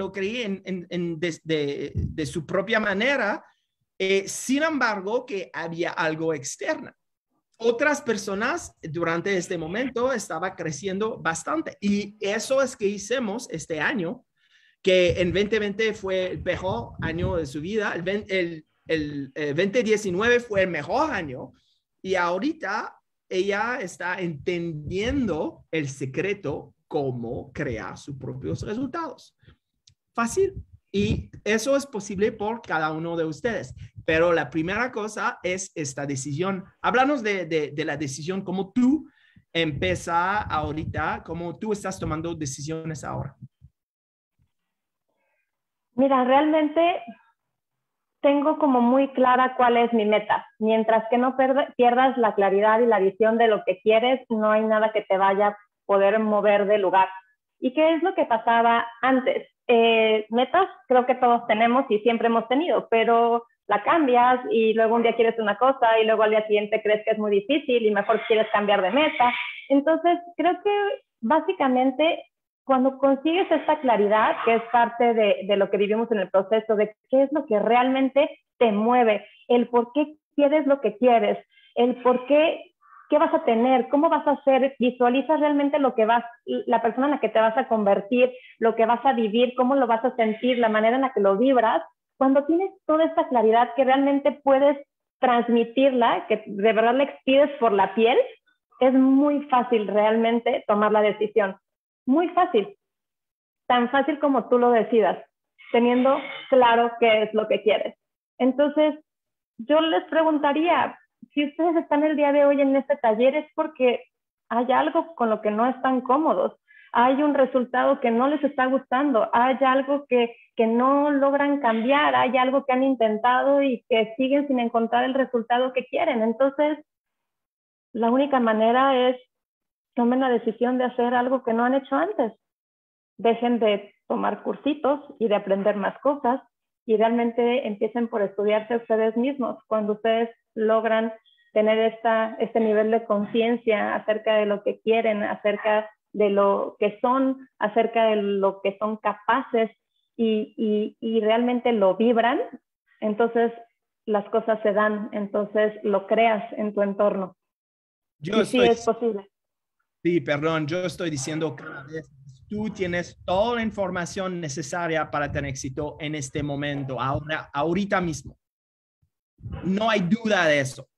de su propia manera, sin embargo que había algo externo. Otras personas durante este momento estaba creciendo bastante y eso es que hicimos este año, que en 2020 fue el peor año de su vida, el 2019 fue el mejor año y ahorita ella está entendiendo el secreto, cómo crear sus propios resultados. Fácil. Y eso es posible por cada uno de ustedes. Pero la primera cosa es esta decisión. Háblanos de la decisión, cómo tú empiezas ahorita, cómo tú estás tomando decisiones ahora. Mira, realmente tengo como muy clara cuál es mi meta. Mientras que no pierdas la claridad y la visión de lo que quieres, no hay nada que te vaya a poder mover de lugar. ¿Y qué es lo que pasaba antes? Metas creo que todos tenemos y siempre hemos tenido, pero la cambias y luego un día quieres una cosa y luego al día siguiente crees que es muy difícil y mejor quieres cambiar de meta. Entonces, creo que básicamente cuando consigues esta claridad, que es parte de lo que vivimos en el proceso, de qué es lo que realmente te mueve, el por qué quieres lo que quieres, el por qué, qué vas a tener, cómo vas a hacer, visualizas realmente lo que vas, la persona en la que te vas a convertir, lo que vas a vivir, cómo lo vas a sentir, la manera en la que lo vibras. Cuando tienes toda esta claridad que realmente puedes transmitirla, que de verdad la expides por la piel, es muy fácil realmente tomar la decisión. Muy fácil, tan fácil como tú lo decidas, teniendo claro qué es lo que quieres. Entonces, yo les preguntaría, si ustedes están el día de hoy en este taller es porque hay algo con lo que no están cómodos, hay un resultado que no les está gustando, hay algo que no logran cambiar, hay algo que han intentado y que siguen sin encontrar el resultado que quieren. Entonces, la única manera es tomen la decisión de hacer algo que no han hecho antes. Dejen de tomar cursitos y de aprender más cosas y realmente empiecen por estudiarse ustedes mismos. Cuando ustedes logran tener este nivel de conciencia acerca de lo que quieren, acerca de lo que son, acerca de lo que son capaces y realmente lo vibran, entonces las cosas se dan, entonces lo creas en tu entorno. Y sí es posible. Sí, perdón, yo estoy diciendo que tú tienes toda la información necesaria para tener éxito en este momento, ahorita mismo. No hay duda de eso.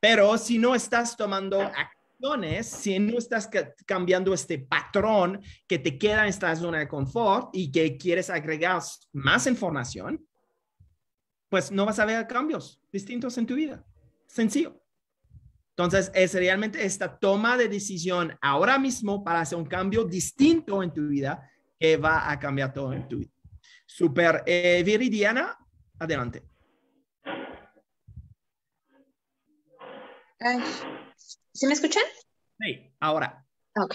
Pero si no estás tomando acciones, si no estás cambiando este patrón que te queda en esta zona de confort y que quieres agregar más información, pues no vas a ver cambios distintos en tu vida. Sencillo. Entonces, es realmente esta toma de decisión ahora mismo para hacer un cambio distinto en tu vida que va a cambiar todo en tu vida. Super. Viridiana, adelante. Ay, ¿se me escuchan? Sí, ahora. Ok.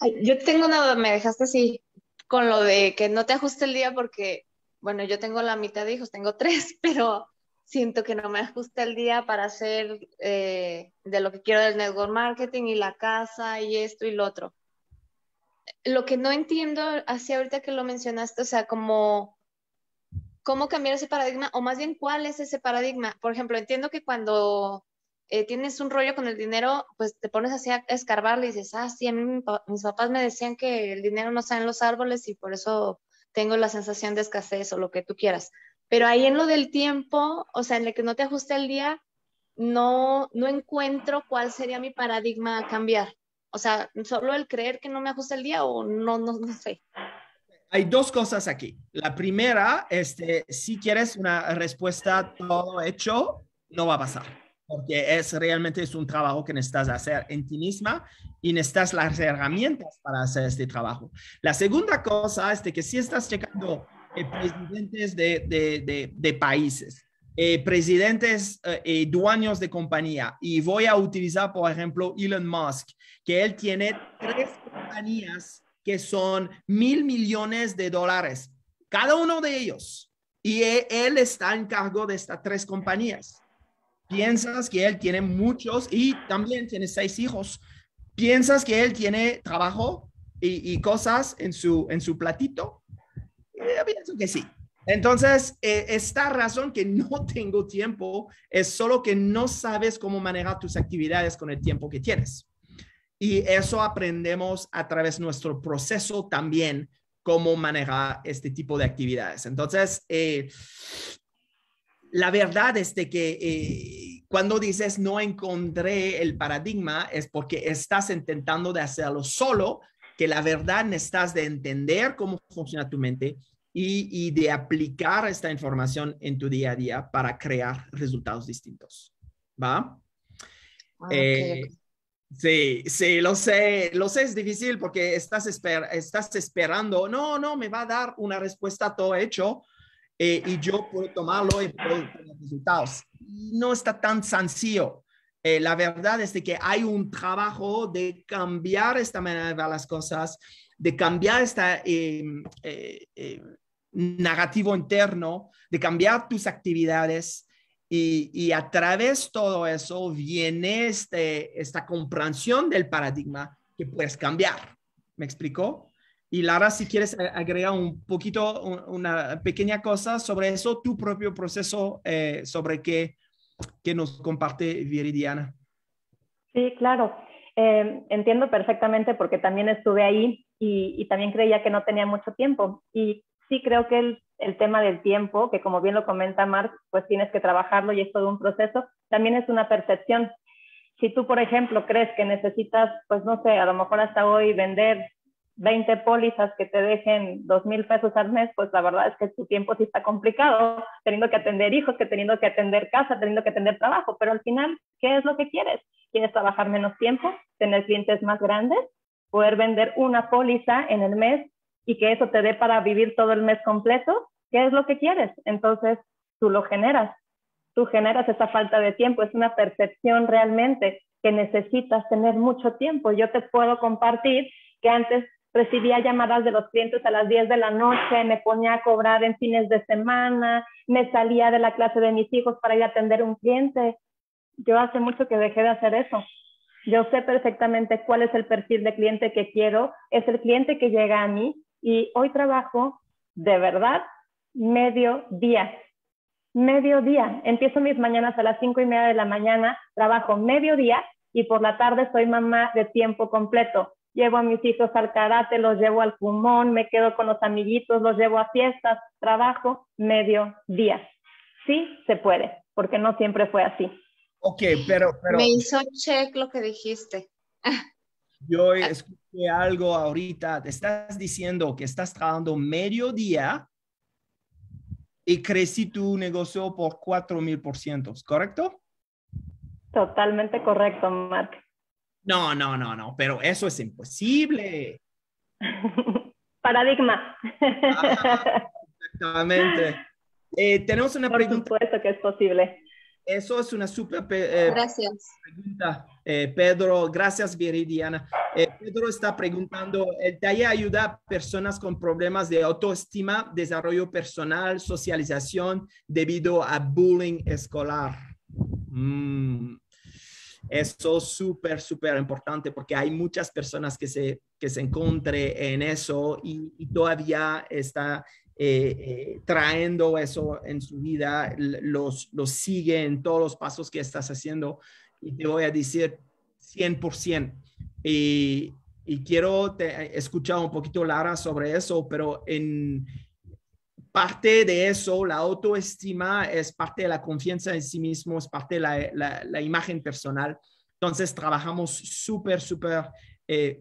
Ay, yo tengo una duda, me dejaste así con lo de que no te ajuste el día porque, bueno, yo tengo la mitad de hijos, tengo 3, pero siento que no me ajusta el día para hacer de lo que quiero del network marketing y la casa y esto y lo otro. Lo que no entiendo, así ahorita que lo mencionaste, o sea, como cómo cambiar ese paradigma, o más bien cuál es ese paradigma. Por ejemplo, entiendo que cuando tienes un rollo con el dinero, pues te pones así a escarbarle y dices, ah, sí, a mí mis papás me decían que el dinero no está en los árboles y por eso tengo la sensación de escasez o lo que tú quieras. Pero ahí en lo del tiempo, o sea, en el que no te ajusta el día, no encuentro cuál sería mi paradigma a cambiar. O sea, solo el creer que no me ajusta el día o no sé. Hay dos cosas aquí. La primera, si quieres una respuesta todo hecho, no va a pasar, porque realmente es un trabajo que necesitas hacer en ti misma y necesitas las herramientas para hacer este trabajo. La segunda cosa es que si estás checando presidentes de países, presidentes y dueños de compañía, y voy a utilizar, por ejemplo, Elon Musk, que él tiene 3 compañías que son $1,000 millones, cada uno de ellos, y él está en cargo de estas 3 compañías. Piensas que él tiene muchos, y también tiene 6 hijos. Piensas que él tiene trabajo y cosas en su platito. Yo pienso que sí. Entonces, esta razón que no tengo tiempo es solo que no sabes cómo manejar tus actividades con el tiempo que tienes. Y eso aprendemos a través de nuestro proceso también, cómo manejar este tipo de actividades. Entonces, la verdad es que cuando dices no encontré el paradigma, es porque estás intentando de hacerlo solo, que la verdad necesitas de entender cómo funciona tu mente y de aplicar esta información en tu día a día para crear resultados distintos. ¿Va? Okay. Sí, lo sé, es difícil porque estás esperando, no, me va a dar una respuesta todo hecho. Y yo puedo tomarlo y puedo tener resultados. No está tan sencillo. La verdad es que hay un trabajo de cambiar esta manera de ver las cosas, de cambiar esta narrativo interno, de cambiar tus actividades y a través de todo eso viene esta comprensión del paradigma que puedes cambiar. ¿Me explicó? Y Lara, si quieres agregar un poquito, una pequeña cosa sobre eso, tu propio proceso sobre qué nos comparte Viridiana. Sí, claro. Entiendo perfectamente porque también estuve ahí y también creía que no tenía mucho tiempo. Y sí creo que el tema del tiempo, que como bien lo comenta Mark, pues tienes que trabajarlo y es todo un proceso, también es una percepción. Si tú, por ejemplo, crees que necesitas, pues no sé, a lo mejor hasta hoy vender 20 pólizas que te dejen $2,000 pesos al mes, pues la verdad es que tu tiempo sí está complicado, teniendo que atender hijos, que teniendo que atender casa, teniendo que atender trabajo, pero al final, ¿qué es lo que quieres? ¿Quieres trabajar menos tiempo, tener clientes más grandes, poder vender una póliza en el mes y que eso te dé para vivir todo el mes completo? ¿Qué es lo que quieres? Entonces tú lo generas, esa falta de tiempo, es una percepción realmente que necesitas tener mucho tiempo. Yo te puedo compartir que antes recibía llamadas de los clientes a las 10 de la noche, me ponía a cobrar en fines de semana, me salía de la clase de mis hijos para ir a atender a un cliente. Yo hace mucho que dejé de hacer eso. Yo sé perfectamente cuál es el perfil de cliente que quiero, es el cliente que llega a mí y hoy trabajo de verdad mediodía. Empiezo mis mañanas a las 5:30 de la mañana, trabajo mediodía y por la tarde soy mamá de tiempo completo. Llevo a mis hijos al karate, los llevo al pulmón, me quedo con los amiguitos, los llevo a fiestas, trabajo mediodía. Sí, se puede, porque no siempre fue así. Ok, pero... Me hizo check lo que dijiste. Yo escuché algo ahorita. Te estás diciendo que estás trabajando mediodía y crecí tu negocio por 4,000%, ¿correcto? Totalmente correcto, Mark. No, pero eso es imposible. Paradigma. Exactamente. Tenemos una pregunta. Por supuesto que es posible. Eso es una súper pregunta. Pedro, gracias Viridiana. Pedro está preguntando, ¿el taller ayuda a personas con problemas de autoestima, desarrollo personal, socialización debido a bullying escolar? Eso es súper importante porque hay muchas personas que se encuentran en eso y todavía está trayendo eso en su vida, los sigue en todos los pasos que estás haciendo y te voy a decir 100%. Y quiero escuchar un poquito, Lara, sobre eso, pero en parte de eso, la autoestima es parte de la confianza en sí mismo, es parte de la imagen personal. Entonces, trabajamos súper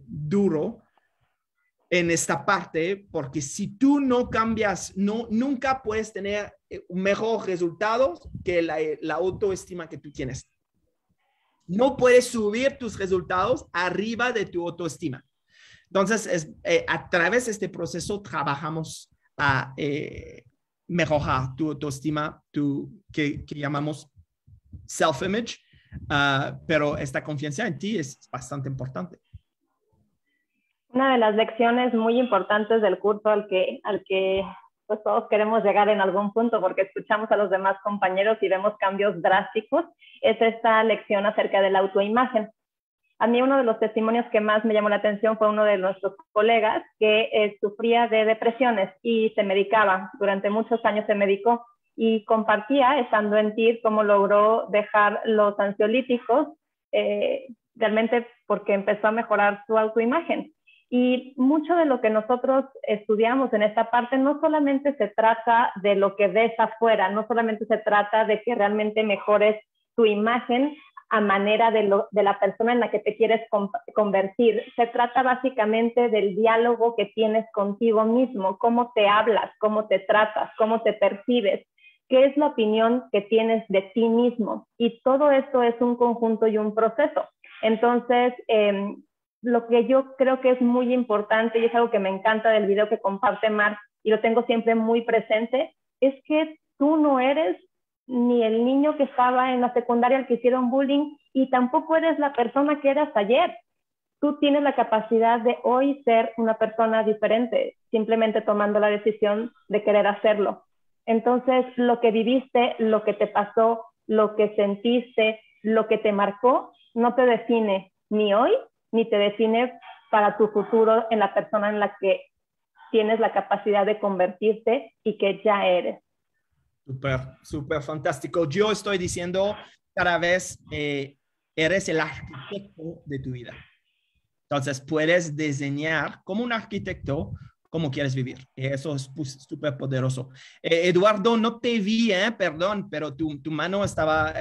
duro en esta parte, porque si tú no cambias, nunca puedes tener mejores resultados que la autoestima que tú tienes. No puedes subir tus resultados arriba de tu autoestima. Entonces, a través de este proceso trabajamos a mejorar tu autoestima, que llamamos self-image, pero esta confianza en ti es bastante importante. Una de las lecciones muy importantes del curso al que pues todos queremos llegar en algún punto, porque escuchamos a los demás compañeros y vemos cambios drásticos, es esta lección acerca de la autoimagen. A mí uno de los testimonios que más me llamó la atención fue uno de nuestros colegas que sufría de depresiones y se medicaba. Durante muchos años se medicó y compartía, estando en TIR, cómo logró dejar los ansiolíticos, realmente porque empezó a mejorar su autoimagen. Y mucho de lo que nosotros estudiamos en esta parte no solamente se trata de lo que ves afuera, no solamente se trata de que realmente mejores tu imagen a manera de la persona en la que te quieres convertir. Se trata básicamente del diálogo que tienes contigo mismo, cómo te hablas, cómo te tratas, cómo te percibes, qué es la opinión que tienes de ti mismo. Y todo esto es un conjunto y un proceso. Entonces, lo que yo creo que es muy importante y es algo que me encanta del video que comparte Mar y lo tengo siempre muy presente, es que tú no eres ni el niño que estaba en la secundaria al que hicieron bullying y tampoco eres la persona que eras ayer. Tú tienes la capacidad de hoy ser una persona diferente, simplemente tomando la decisión de querer hacerlo. Entonces, lo que viviste, lo que te pasó, lo que sentiste, lo que te marcó, no te define ni hoy ni te define para tu futuro en la persona en la que tienes la capacidad de convertirte y que ya eres. Súper, súper fantástico. Yo estoy diciendo cada vez eres el arquitecto de tu vida. Entonces puedes diseñar como un arquitecto cómo quieres vivir. Eso es súper poderoso. Eduardo, no te vi, perdón, pero tu mano estaba...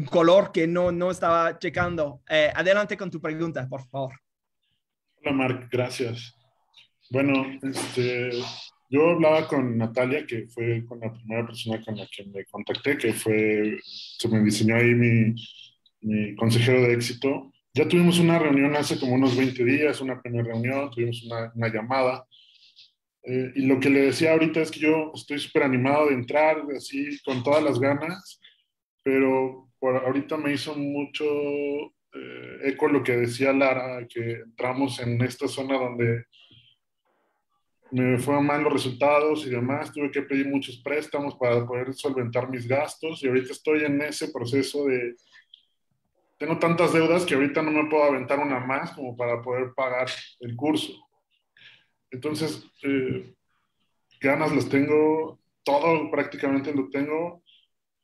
un color que no estaba checando. Adelante con tu pregunta, por favor. Hola, Marc, gracias. Bueno, yo hablaba con Natalia, que fue con la primera persona con la que me contacté, que fue, se me diseñó ahí mi consejero de éxito. Ya tuvimos una reunión hace como unos 20 días, una primera reunión, tuvimos una llamada. Y lo que le decía ahorita es que yo estoy súper animado de entrar, así, con todas las ganas, pero por ahorita me hizo mucho eco lo que decía Lara, que entramos en esta zona donde me fueron mal los resultados y demás, tuve que pedir muchos préstamos para poder solventar mis gastos y ahorita estoy en ese proceso de... Tengo tantas deudas que ahorita no me puedo aventar una más como para poder pagar el curso. Entonces, ganas las tengo, todo prácticamente lo tengo,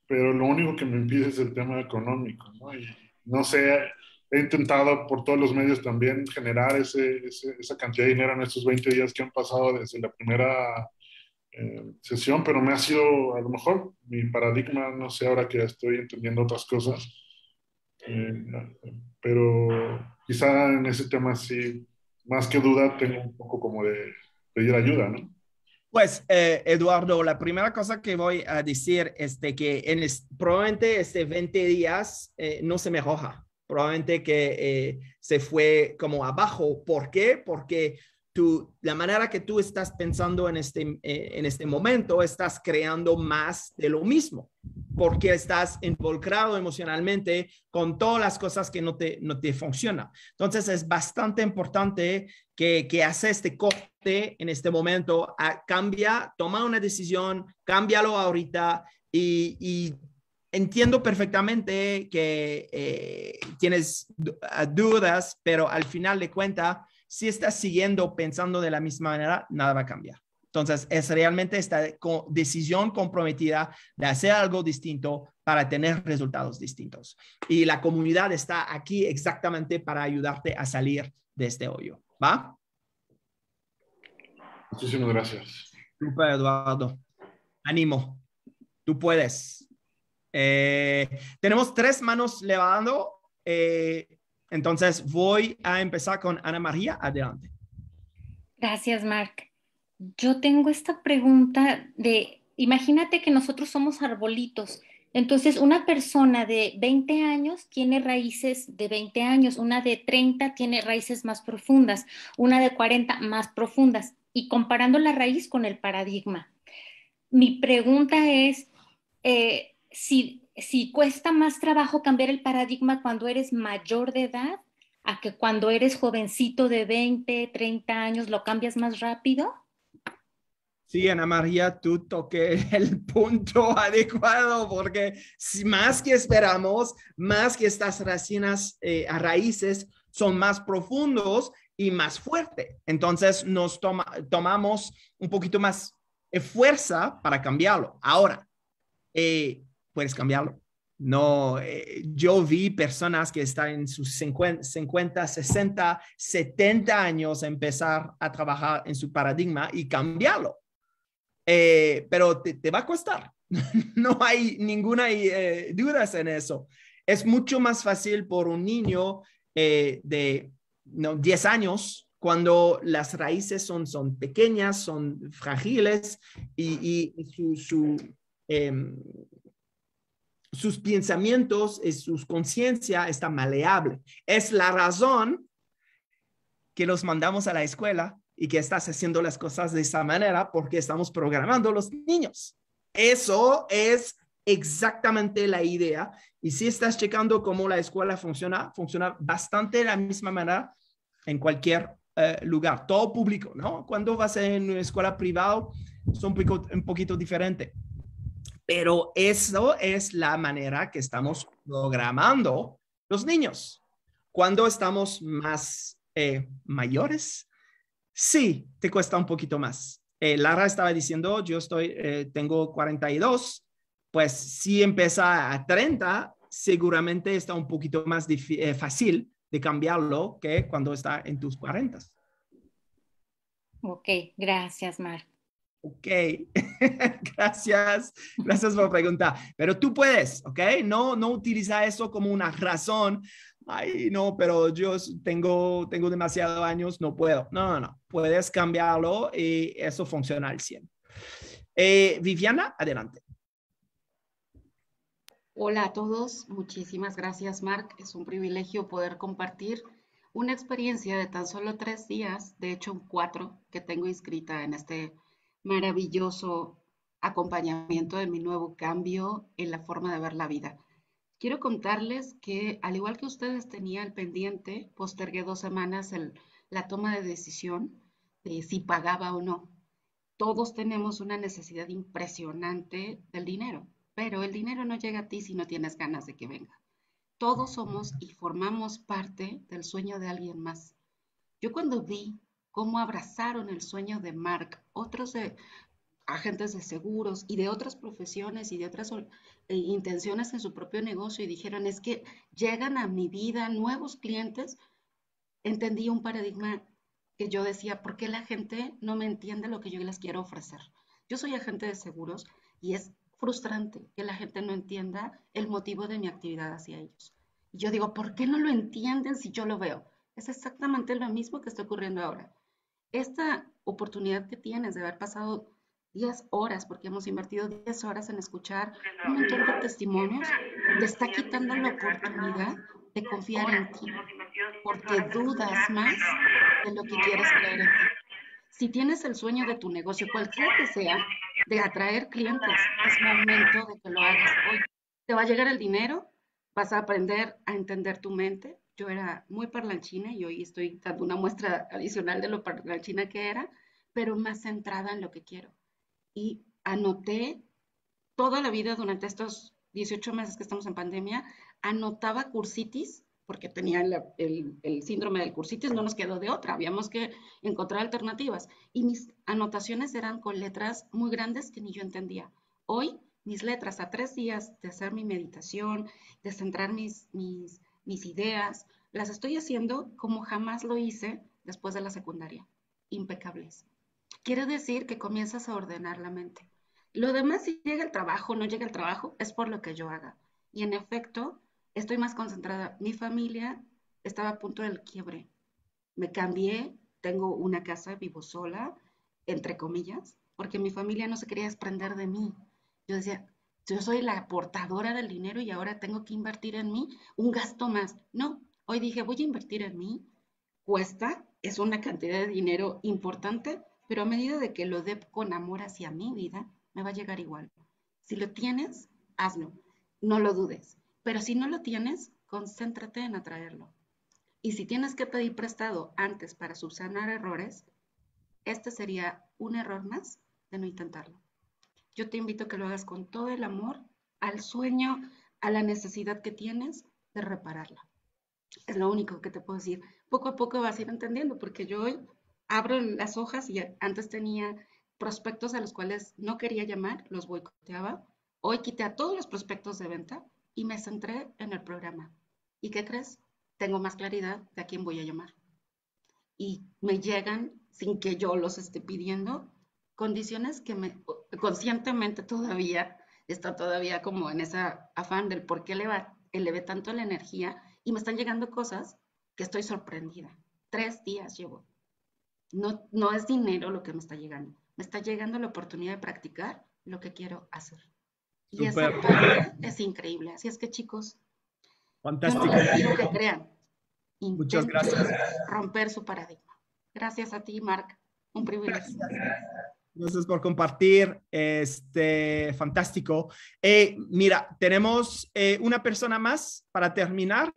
pero lo único que me impide es el tema económico, ¿no? Y no sé, he intentado por todos los medios también generar esa cantidad de dinero en estos 20 días que han pasado desde la primera sesión, pero me ha sido, a lo mejor, mi paradigma, no sé, ahora que estoy entendiendo otras cosas, pero quizá en ese tema sí, más que duda, tengo un poco como de pedir ayuda, ¿no? Pues, Eduardo, la primera cosa que voy a decir es de que probablemente 20 días no se mejora. Probablemente que se fue como abajo. ¿Por qué? Porque la manera que tú estás pensando en este momento, estás creando más de lo mismo. Porque estás involucrado emocionalmente con todas las cosas que no te funcionan. Entonces, es bastante importante que haces este corte en este momento, toma una decisión, cámbialo ahorita y entiendo perfectamente que tienes dudas, pero al final de cuentas, si estás pensando de la misma manera, nada va a cambiar. Entonces, es realmente esta decisión comprometida de hacer algo distinto para tener resultados distintos. Y la comunidad está aquí exactamente para ayudarte a salir de este hoyo, ¿va? Muchísimas gracias. Super, Eduardo. Ánimo. Tú puedes. Tenemos 3 manos levantando. Entonces voy a empezar con Ana María. Adelante. Gracias, Marc. Yo tengo esta pregunta de, imagínate que nosotros somos arbolitos. Entonces, una persona de 20 años tiene raíces de 20 años, una de 30 tiene raíces más profundas, una de 40 más profundas, y comparando la raíz con el paradigma. Mi pregunta es si cuesta más trabajo cambiar el paradigma cuando eres mayor de edad a que cuando eres jovencito de 20, 30 años, ¿lo cambias más rápido? Sí, Ana María, tú toqué el punto adecuado porque más que esperamos, más que estas racinas a raíces son más profundos y más fuertes. Entonces nos tomamos un poquito más fuerza para cambiarlo. Ahora, puedes cambiarlo. No, yo vi personas que están en sus 50, 60, 70 años empezar a trabajar en su paradigma y cambiarlo. Pero te va a costar. No hay ninguna dudas en eso. Es mucho más fácil por un niño de 10 años cuando las raíces son pequeñas, son frágiles y sus pensamientos y sus conciencia está maleable. Es la razón que los mandamos a la escuela y que estás haciendo las cosas de esa manera porque estamos programando a los niños. Eso es exactamente la idea. Y si estás checando cómo la escuela funciona bastante de la misma manera en cualquier lugar, todo público, ¿no? Cuando vas en una escuela privada, es un poquito diferente. Pero eso es la manera que estamos programando los niños. Cuando estamos más mayores, sí, te cuesta un poquito más. Lara estaba diciendo, yo tengo 42, pues si empieza a 30, seguramente está un poquito más fácil de cambiarlo que cuando está en tus 40. Ok, gracias, Marc. Ok, gracias por preguntar. Pero tú puedes, ¿ok? No utiliza eso como una razón. Ay, no, pero yo tengo demasiados años, no puedo. No, puedes cambiarlo y eso funciona al 100. Viviana, adelante. Hola a todos, muchísimas gracias, Marc. Es un privilegio poder compartir una experiencia de tan solo 3 días, de hecho 4, que tengo inscrita en este maravilloso acompañamiento de mi nuevo cambio en la forma de ver la vida. Quiero contarles que, al igual que ustedes, tenía el pendiente, postergué 2 semanas la toma de decisión de si pagaba o no. Todos tenemos una necesidad impresionante del dinero, pero el dinero no llega a ti si no tienes ganas de que venga. Todos somos y formamos parte del sueño de alguien más. Yo cuando vi cómo abrazaron el sueño de Marc, otros agentes de seguros y de otras profesiones y de otras intenciones en su propio negocio y dijeron, es que llegan a mi vida nuevos clientes, entendí un paradigma que yo decía, ¿por qué la gente no me entiende lo que yo les quiero ofrecer? Yo soy agente de seguros y es frustrante que la gente no entienda el motivo de mi actividad hacia ellos. Y yo digo, ¿por qué no lo entienden si yo lo veo? Es exactamente lo mismo que está ocurriendo ahora. Esta oportunidad que tienes de haber pasado 10 horas, porque hemos invertido 10 horas en escuchar un montón de testimonios, te está quitando la oportunidad de confiar en ti, porque dudas más de lo que quieres creer en ti. Si tienes el sueño de tu negocio, cualquiera que sea, de atraer clientes, es momento de que lo hagas hoy. Te va a llegar el dinero, vas a aprender a entender tu mente. Yo era muy parlanchina y hoy estoy dando una muestra adicional de lo parlanchina que era, pero más centrada en lo que quiero. Y anoté toda la vida durante estos 18 meses que estamos en pandemia, anotaba cursitis, porque tenía el síndrome del cursitis, no nos quedó de otra, habíamos que encontrar alternativas. Y mis anotaciones eran con letras muy grandes que ni yo entendía. Hoy, mis letras a 3 días de hacer mi meditación, de centrar mis ideas, las estoy haciendo como jamás lo hice después de la secundaria. Impecables. Quiere decir que comienzas a ordenar la mente. Lo demás, si llega el trabajo o no llega el trabajo, es por lo que yo haga. Y en efecto, estoy más concentrada. Mi familia estaba a punto del quiebre. Me cambié tengo una casa, vivo sola, entre comillas, porque mi familia no se quería desprender de mí. Yo decía, yo soy la aportadora del dinero y ahora tengo que invertir en mí un gasto más. No, hoy dije, voy a invertir en mí. Cuesta, es una cantidad de dinero importante, pero a medida de que lo dé con amor hacia mi vida, me va a llegar igual. Si lo tienes, hazlo, no lo dudes. Pero si no lo tienes, concéntrate en atraerlo. Y si tienes que pedir prestado antes para subsanar errores, este sería un error más de no intentarlo. Yo te invito a que lo hagas con todo el amor, al sueño, a la necesidad que tienes de repararla. Es lo único que te puedo decir. Poco a poco vas a ir entendiendo, porque yo hoy abro las hojas y antes tenía prospectos a los cuales no quería llamar, los boicoteaba. Hoy quité a todos los prospectos de venta y me centré en el programa. ¿Y qué crees? Tengo más claridad de a quién voy a llamar. Y me llegan, sin que yo los esté pidiendo, condiciones que me, conscientemente todavía, está todavía como en ese afán del por qué elevé tanto la energía, y me están llegando cosas que estoy sorprendida. 3 días llevo. No es dinero lo que me está llegando. Me está llegando la oportunidad de practicar lo que quiero hacer. Y super. Esa parte es increíble. Así es que, chicos, fantástico. No lo crean. Muchas gracias. Romper su paradigma. Gracias a ti, Marc. Un privilegio. Gracias por compartir. Fantástico. Mira, tenemos una persona más para terminar.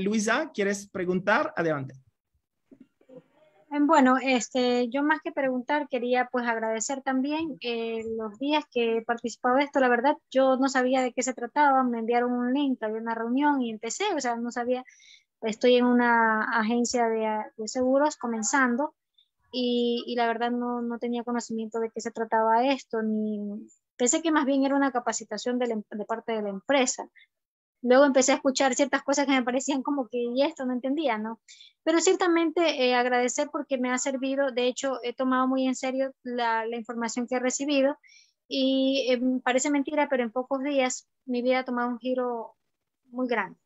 Luisa, ¿quieres preguntar? Adelante. Bueno, yo más que preguntar quería pues agradecer también los días que he participado de esto. La verdad, yo no sabía de qué se trataba, me enviaron un link, había una reunión y empecé, o sea, no sabía, estoy en una agencia de seguros comenzando y la verdad no tenía conocimiento de qué se trataba esto, ni pensé que más bien era una capacitación de parte de la empresa. Luego empecé a escuchar ciertas cosas que me parecían como que y esto no entendía, ¿no? Pero ciertamente agradecer porque me ha servido, de hecho he tomado muy en serio la información que he recibido y parece mentira, pero en pocos días mi vida ha tomado un giro muy grande.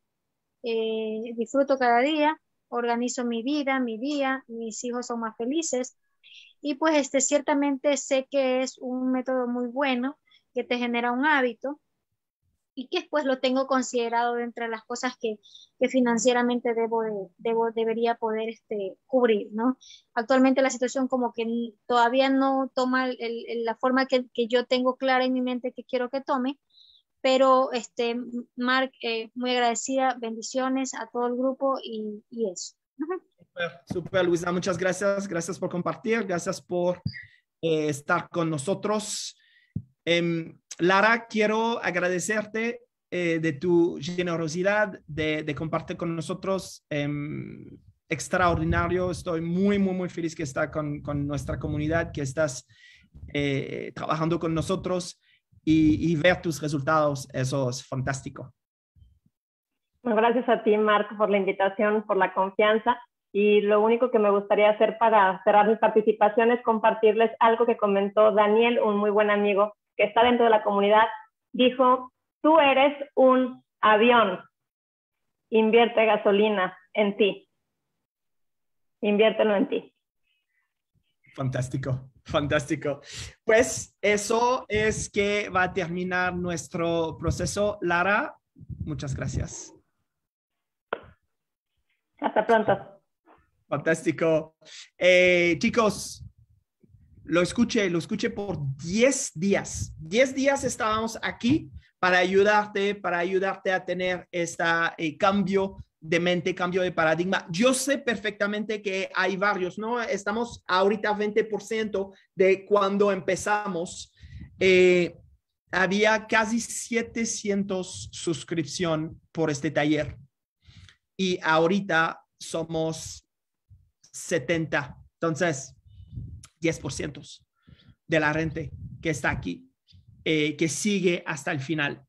Disfruto cada día, organizo mi vida, mi día, mis hijos son más felices y pues ciertamente sé que es un método muy bueno que te genera un hábito y que después lo tengo considerado entre las cosas que financieramente debería poder cubrir, ¿no? Actualmente la situación como que todavía no toma la forma que yo tengo clara en mi mente que quiero que tome, pero Marc, muy agradecida, bendiciones a todo el grupo y eso. Super, Luisa, muchas gracias, gracias por compartir, gracias por estar con nosotros. Lara, quiero agradecerte de tu generosidad de compartir con nosotros. Extraordinario, estoy muy feliz que estás con nuestra comunidad, que estás trabajando con nosotros y ver tus resultados, eso es fantástico. Gracias a ti, Marc, por la invitación, por la confianza. Y lo único que me gustaría hacer para cerrar mi participación es compartirles algo que comentó Daniel, un muy buen amigo que está dentro de la comunidad. Dijo, tú eres un avión, invierte gasolina en ti, inviértelo en ti. Fantástico, fantástico. Pues eso es que va a terminar nuestro proceso. Lara, muchas gracias. Hasta pronto. Fantástico. Chicos, lo escuché por 10 días. 10 días estábamos aquí para ayudarte a tener este cambio de mente, cambio de paradigma. Yo sé perfectamente que hay varios, ¿no? Estamos ahorita 20% de cuando empezamos. Había casi 700 suscripciones por este taller. Y ahorita somos 70, entonces 10% de la gente que está aquí, que sigue hasta el final.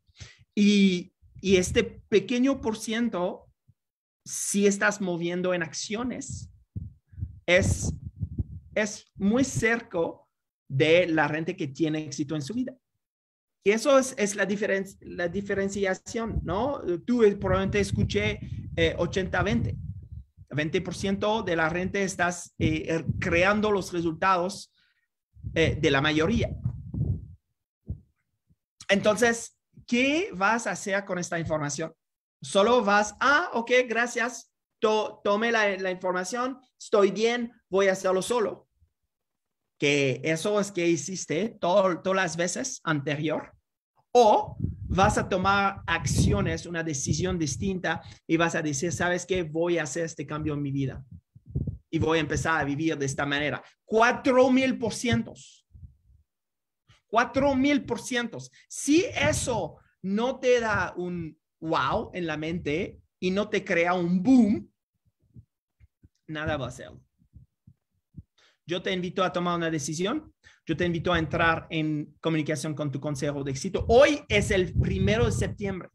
Y este pequeño por ciento, si estás moviendo en acciones, es muy cerca de la gente que tiene éxito en su vida. Y eso es la diferenciación, ¿no? Tú probablemente escuché 80-20. 20% de la renta estás creando los resultados de la mayoría. Entonces, ¿qué vas a hacer con esta información? Solo vas, ok, gracias, tome la información, estoy bien, voy a hacerlo solo. Que eso es que hiciste todas las veces anterior. O vas a tomar acciones, una decisión distinta y vas a decir, ¿sabes qué? Voy a hacer este cambio en mi vida y voy a empezar a vivir de esta manera. 4000%. 4000%. Si eso no te da un wow en la mente y no te crea un boom, nada va a ser. Yo te invito a tomar una decisión. Yo te invito a entrar en comunicación con tu consejero de éxito. Hoy es el 1 de septiembre.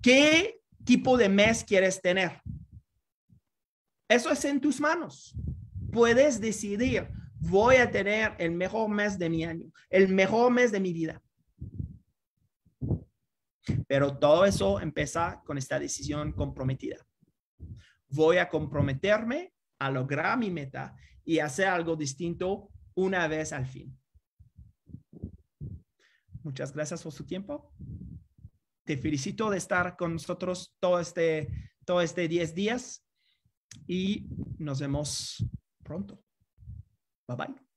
¿Qué tipo de mes quieres tener? Eso es en tus manos. Puedes decidir, voy a tener el mejor mes de mi año, el mejor mes de mi vida. Pero todo eso empieza con esta decisión comprometida. Voy a comprometerme a lograr mi meta y hacer algo distinto una vez al fin. Muchas gracias por su tiempo. Te felicito de estar con nosotros todo este 10 días y nos vemos pronto. Bye bye.